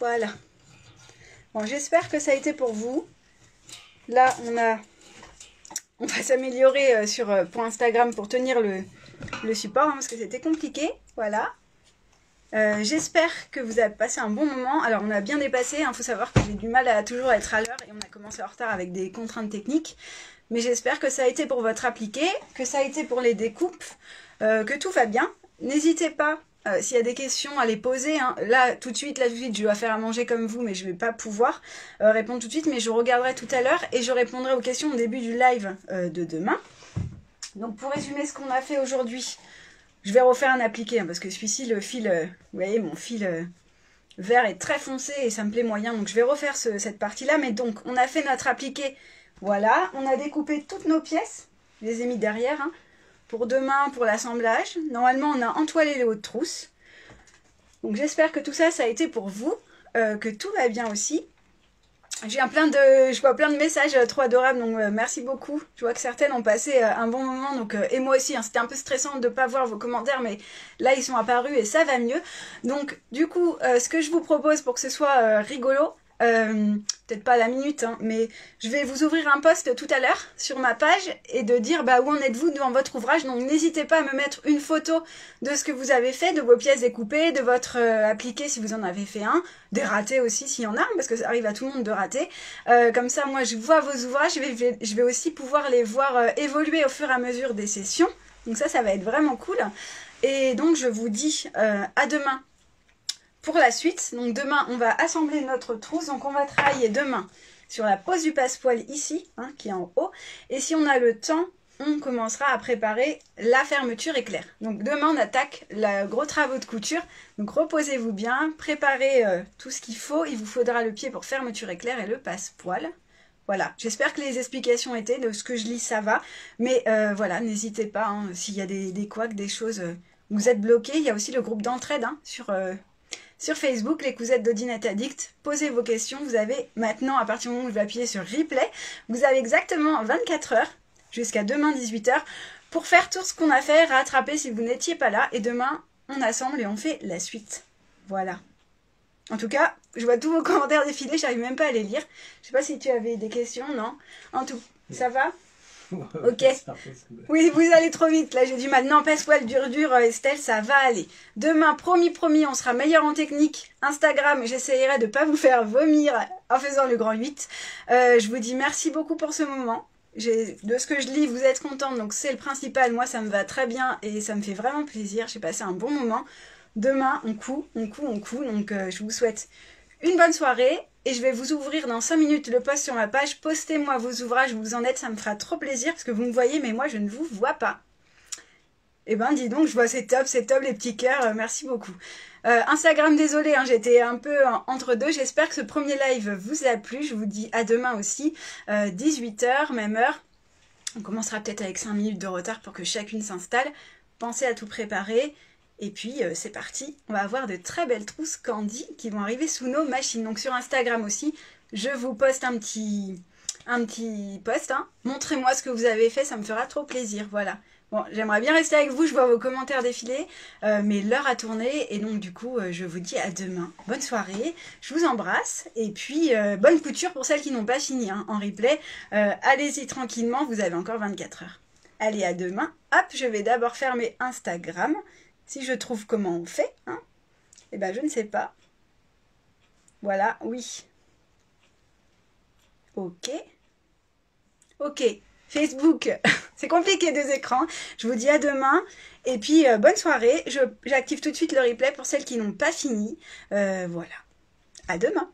Voilà. Bon, j'espère que ça a été pour vous. Là, on va s'améliorer pour Instagram pour tenir le support, hein, parce que c'était compliqué. Voilà. J'espère que vous avez passé un bon moment. Alors, on a bien dépassé, hein. Faut savoir que j'ai du mal à toujours être à l'heure et on a commencé en retard avec des contraintes techniques. Mais j'espère que ça a été pour votre appliqué, que ça a été pour les découpes, que tout va bien. N'hésitez pas. S'il y a des questions à les poser, hein. Là tout de suite, je dois faire à manger comme vous, mais je vais pas pouvoir répondre tout de suite, mais je regarderai tout à l'heure et je répondrai aux questions au début du live de demain. Donc pour résumer ce qu'on a fait aujourd'hui, je vais refaire un appliqué, hein, parce que celui-ci, le fil, vous voyez, mon fil vert est très foncé et ça me plaît moyen, donc je vais refaire cette partie-là, mais donc on a fait notre appliqué, voilà, on a découpé toutes nos pièces, je les ai mis derrière, hein. Pour demain, pour l'assemblage. Normalement, on a entoilé les hautes trousses. Donc, j'espère que tout ça, ça a été pour vous. Que tout va bien aussi. Je vois plein de messages trop adorables. Donc, merci beaucoup. Je vois que certaines ont passé un bon moment. Donc, et moi aussi, hein, c'était un peu stressant de ne pas voir vos commentaires. Mais là, ils sont apparus et ça va mieux. Donc, du coup, ce que je vous propose pour que ce soit rigolo... peut-être pas à la minute, hein, mais je vais vous ouvrir un post tout à l'heure sur ma page et de dire bah, où en êtes-vous dans votre ouvrage. Donc n'hésitez pas à me mettre une photo de ce que vous avez fait, de vos pièces découpées, de votre appliqué si vous en avez fait un, des ratés aussi s'il y en a, parce que ça arrive à tout le monde de rater. Comme ça, moi, je vois vos ouvrages, je vais aussi pouvoir les voir évoluer au fur et à mesure des sessions. Donc ça, ça va être vraiment cool. Et donc je vous dis à demain pour la suite. Donc demain on va assembler notre trousse, donc on va travailler demain sur la pose du passepoil ici, hein, qui est en haut. Et si on a le temps, on commencera à préparer la fermeture éclair. Donc demain on attaque les gros travaux de couture. Donc reposez-vous bien, préparez tout ce qu'il faut. Il vous faudra le pied pour fermeture éclair et le passepoil. Voilà, j'espère que les explications étaient, de ce que je lis ça va. Mais voilà, n'hésitez pas, hein, s'il y a des couacs, des choses où vous êtes bloqués. Il y a aussi le groupe d'entraide hein, sur Facebook, les cousettes d'Dodynette Addict. Posez vos questions, vous avez maintenant, à partir du moment où je vais appuyer sur replay, vous avez exactement 24 heures jusqu'à demain 18 h pour faire tout ce qu'on a fait, rattraper si vous n'étiez pas là. Et demain, on assemble et on fait la suite. Voilà. En tout cas, je vois tous vos commentaires défiler, j'arrive même pas à les lire. Je sais pas si tu avais des questions, non? En tout, ça va? Ok. Oui, vous allez trop vite, là j'ai du mal. Non, passe-poil, dur, Estelle, ça va aller. Demain, promis, on sera meilleur en technique. Instagram, j'essayerai de pas vous faire vomir en faisant le grand 8. Je vous dis merci beaucoup pour ce moment. De ce que je lis, vous êtes contente, donc c'est le principal. Moi, ça me va très bien et ça me fait vraiment plaisir. J'ai passé un bon moment. Demain, on coud, donc je vous souhaite une bonne soirée et je vais vous ouvrir dans 5 minutes le post sur ma page. Postez-moi vos ouvrages, où vous en êtes, ça me fera trop plaisir parce que vous me voyez, mais moi je ne vous vois pas. Eh ben dis donc, je vois, c'est top les petits cœurs, merci beaucoup. Instagram, désolé, hein, j'étais un peu entre deux, j'espère que ce premier live vous a plu, je vous dis à demain aussi, 18 h, même heure. On commencera peut-être avec 5 minutes de retard pour que chacune s'installe. Pensez à tout préparer. Et puis c'est parti, on va avoir de très belles trousses Candy qui vont arriver sous nos machines. Donc sur Instagram aussi, je vous poste un petit post. Hein. Montrez-moi ce que vous avez fait, ça me fera trop plaisir. Voilà. Bon, j'aimerais bien rester avec vous, je vois vos commentaires défiler, mais l'heure a tourné. Et donc du coup, je vous dis à demain. Bonne soirée, je vous embrasse. Et puis bonne couture pour celles qui n'ont pas fini hein, en replay. Allez-y tranquillement, vous avez encore 24 heures. Allez, à demain. Hop, je vais d'abord fermer Instagram. Si je trouve comment on fait, hein, eh ben je ne sais pas. Voilà, oui. Ok. Facebook, c'est compliqué 2 écrans. Je vous dis à demain. Et puis, bonne soirée. J'active tout de suite le replay pour celles qui n'ont pas fini. Voilà. À demain.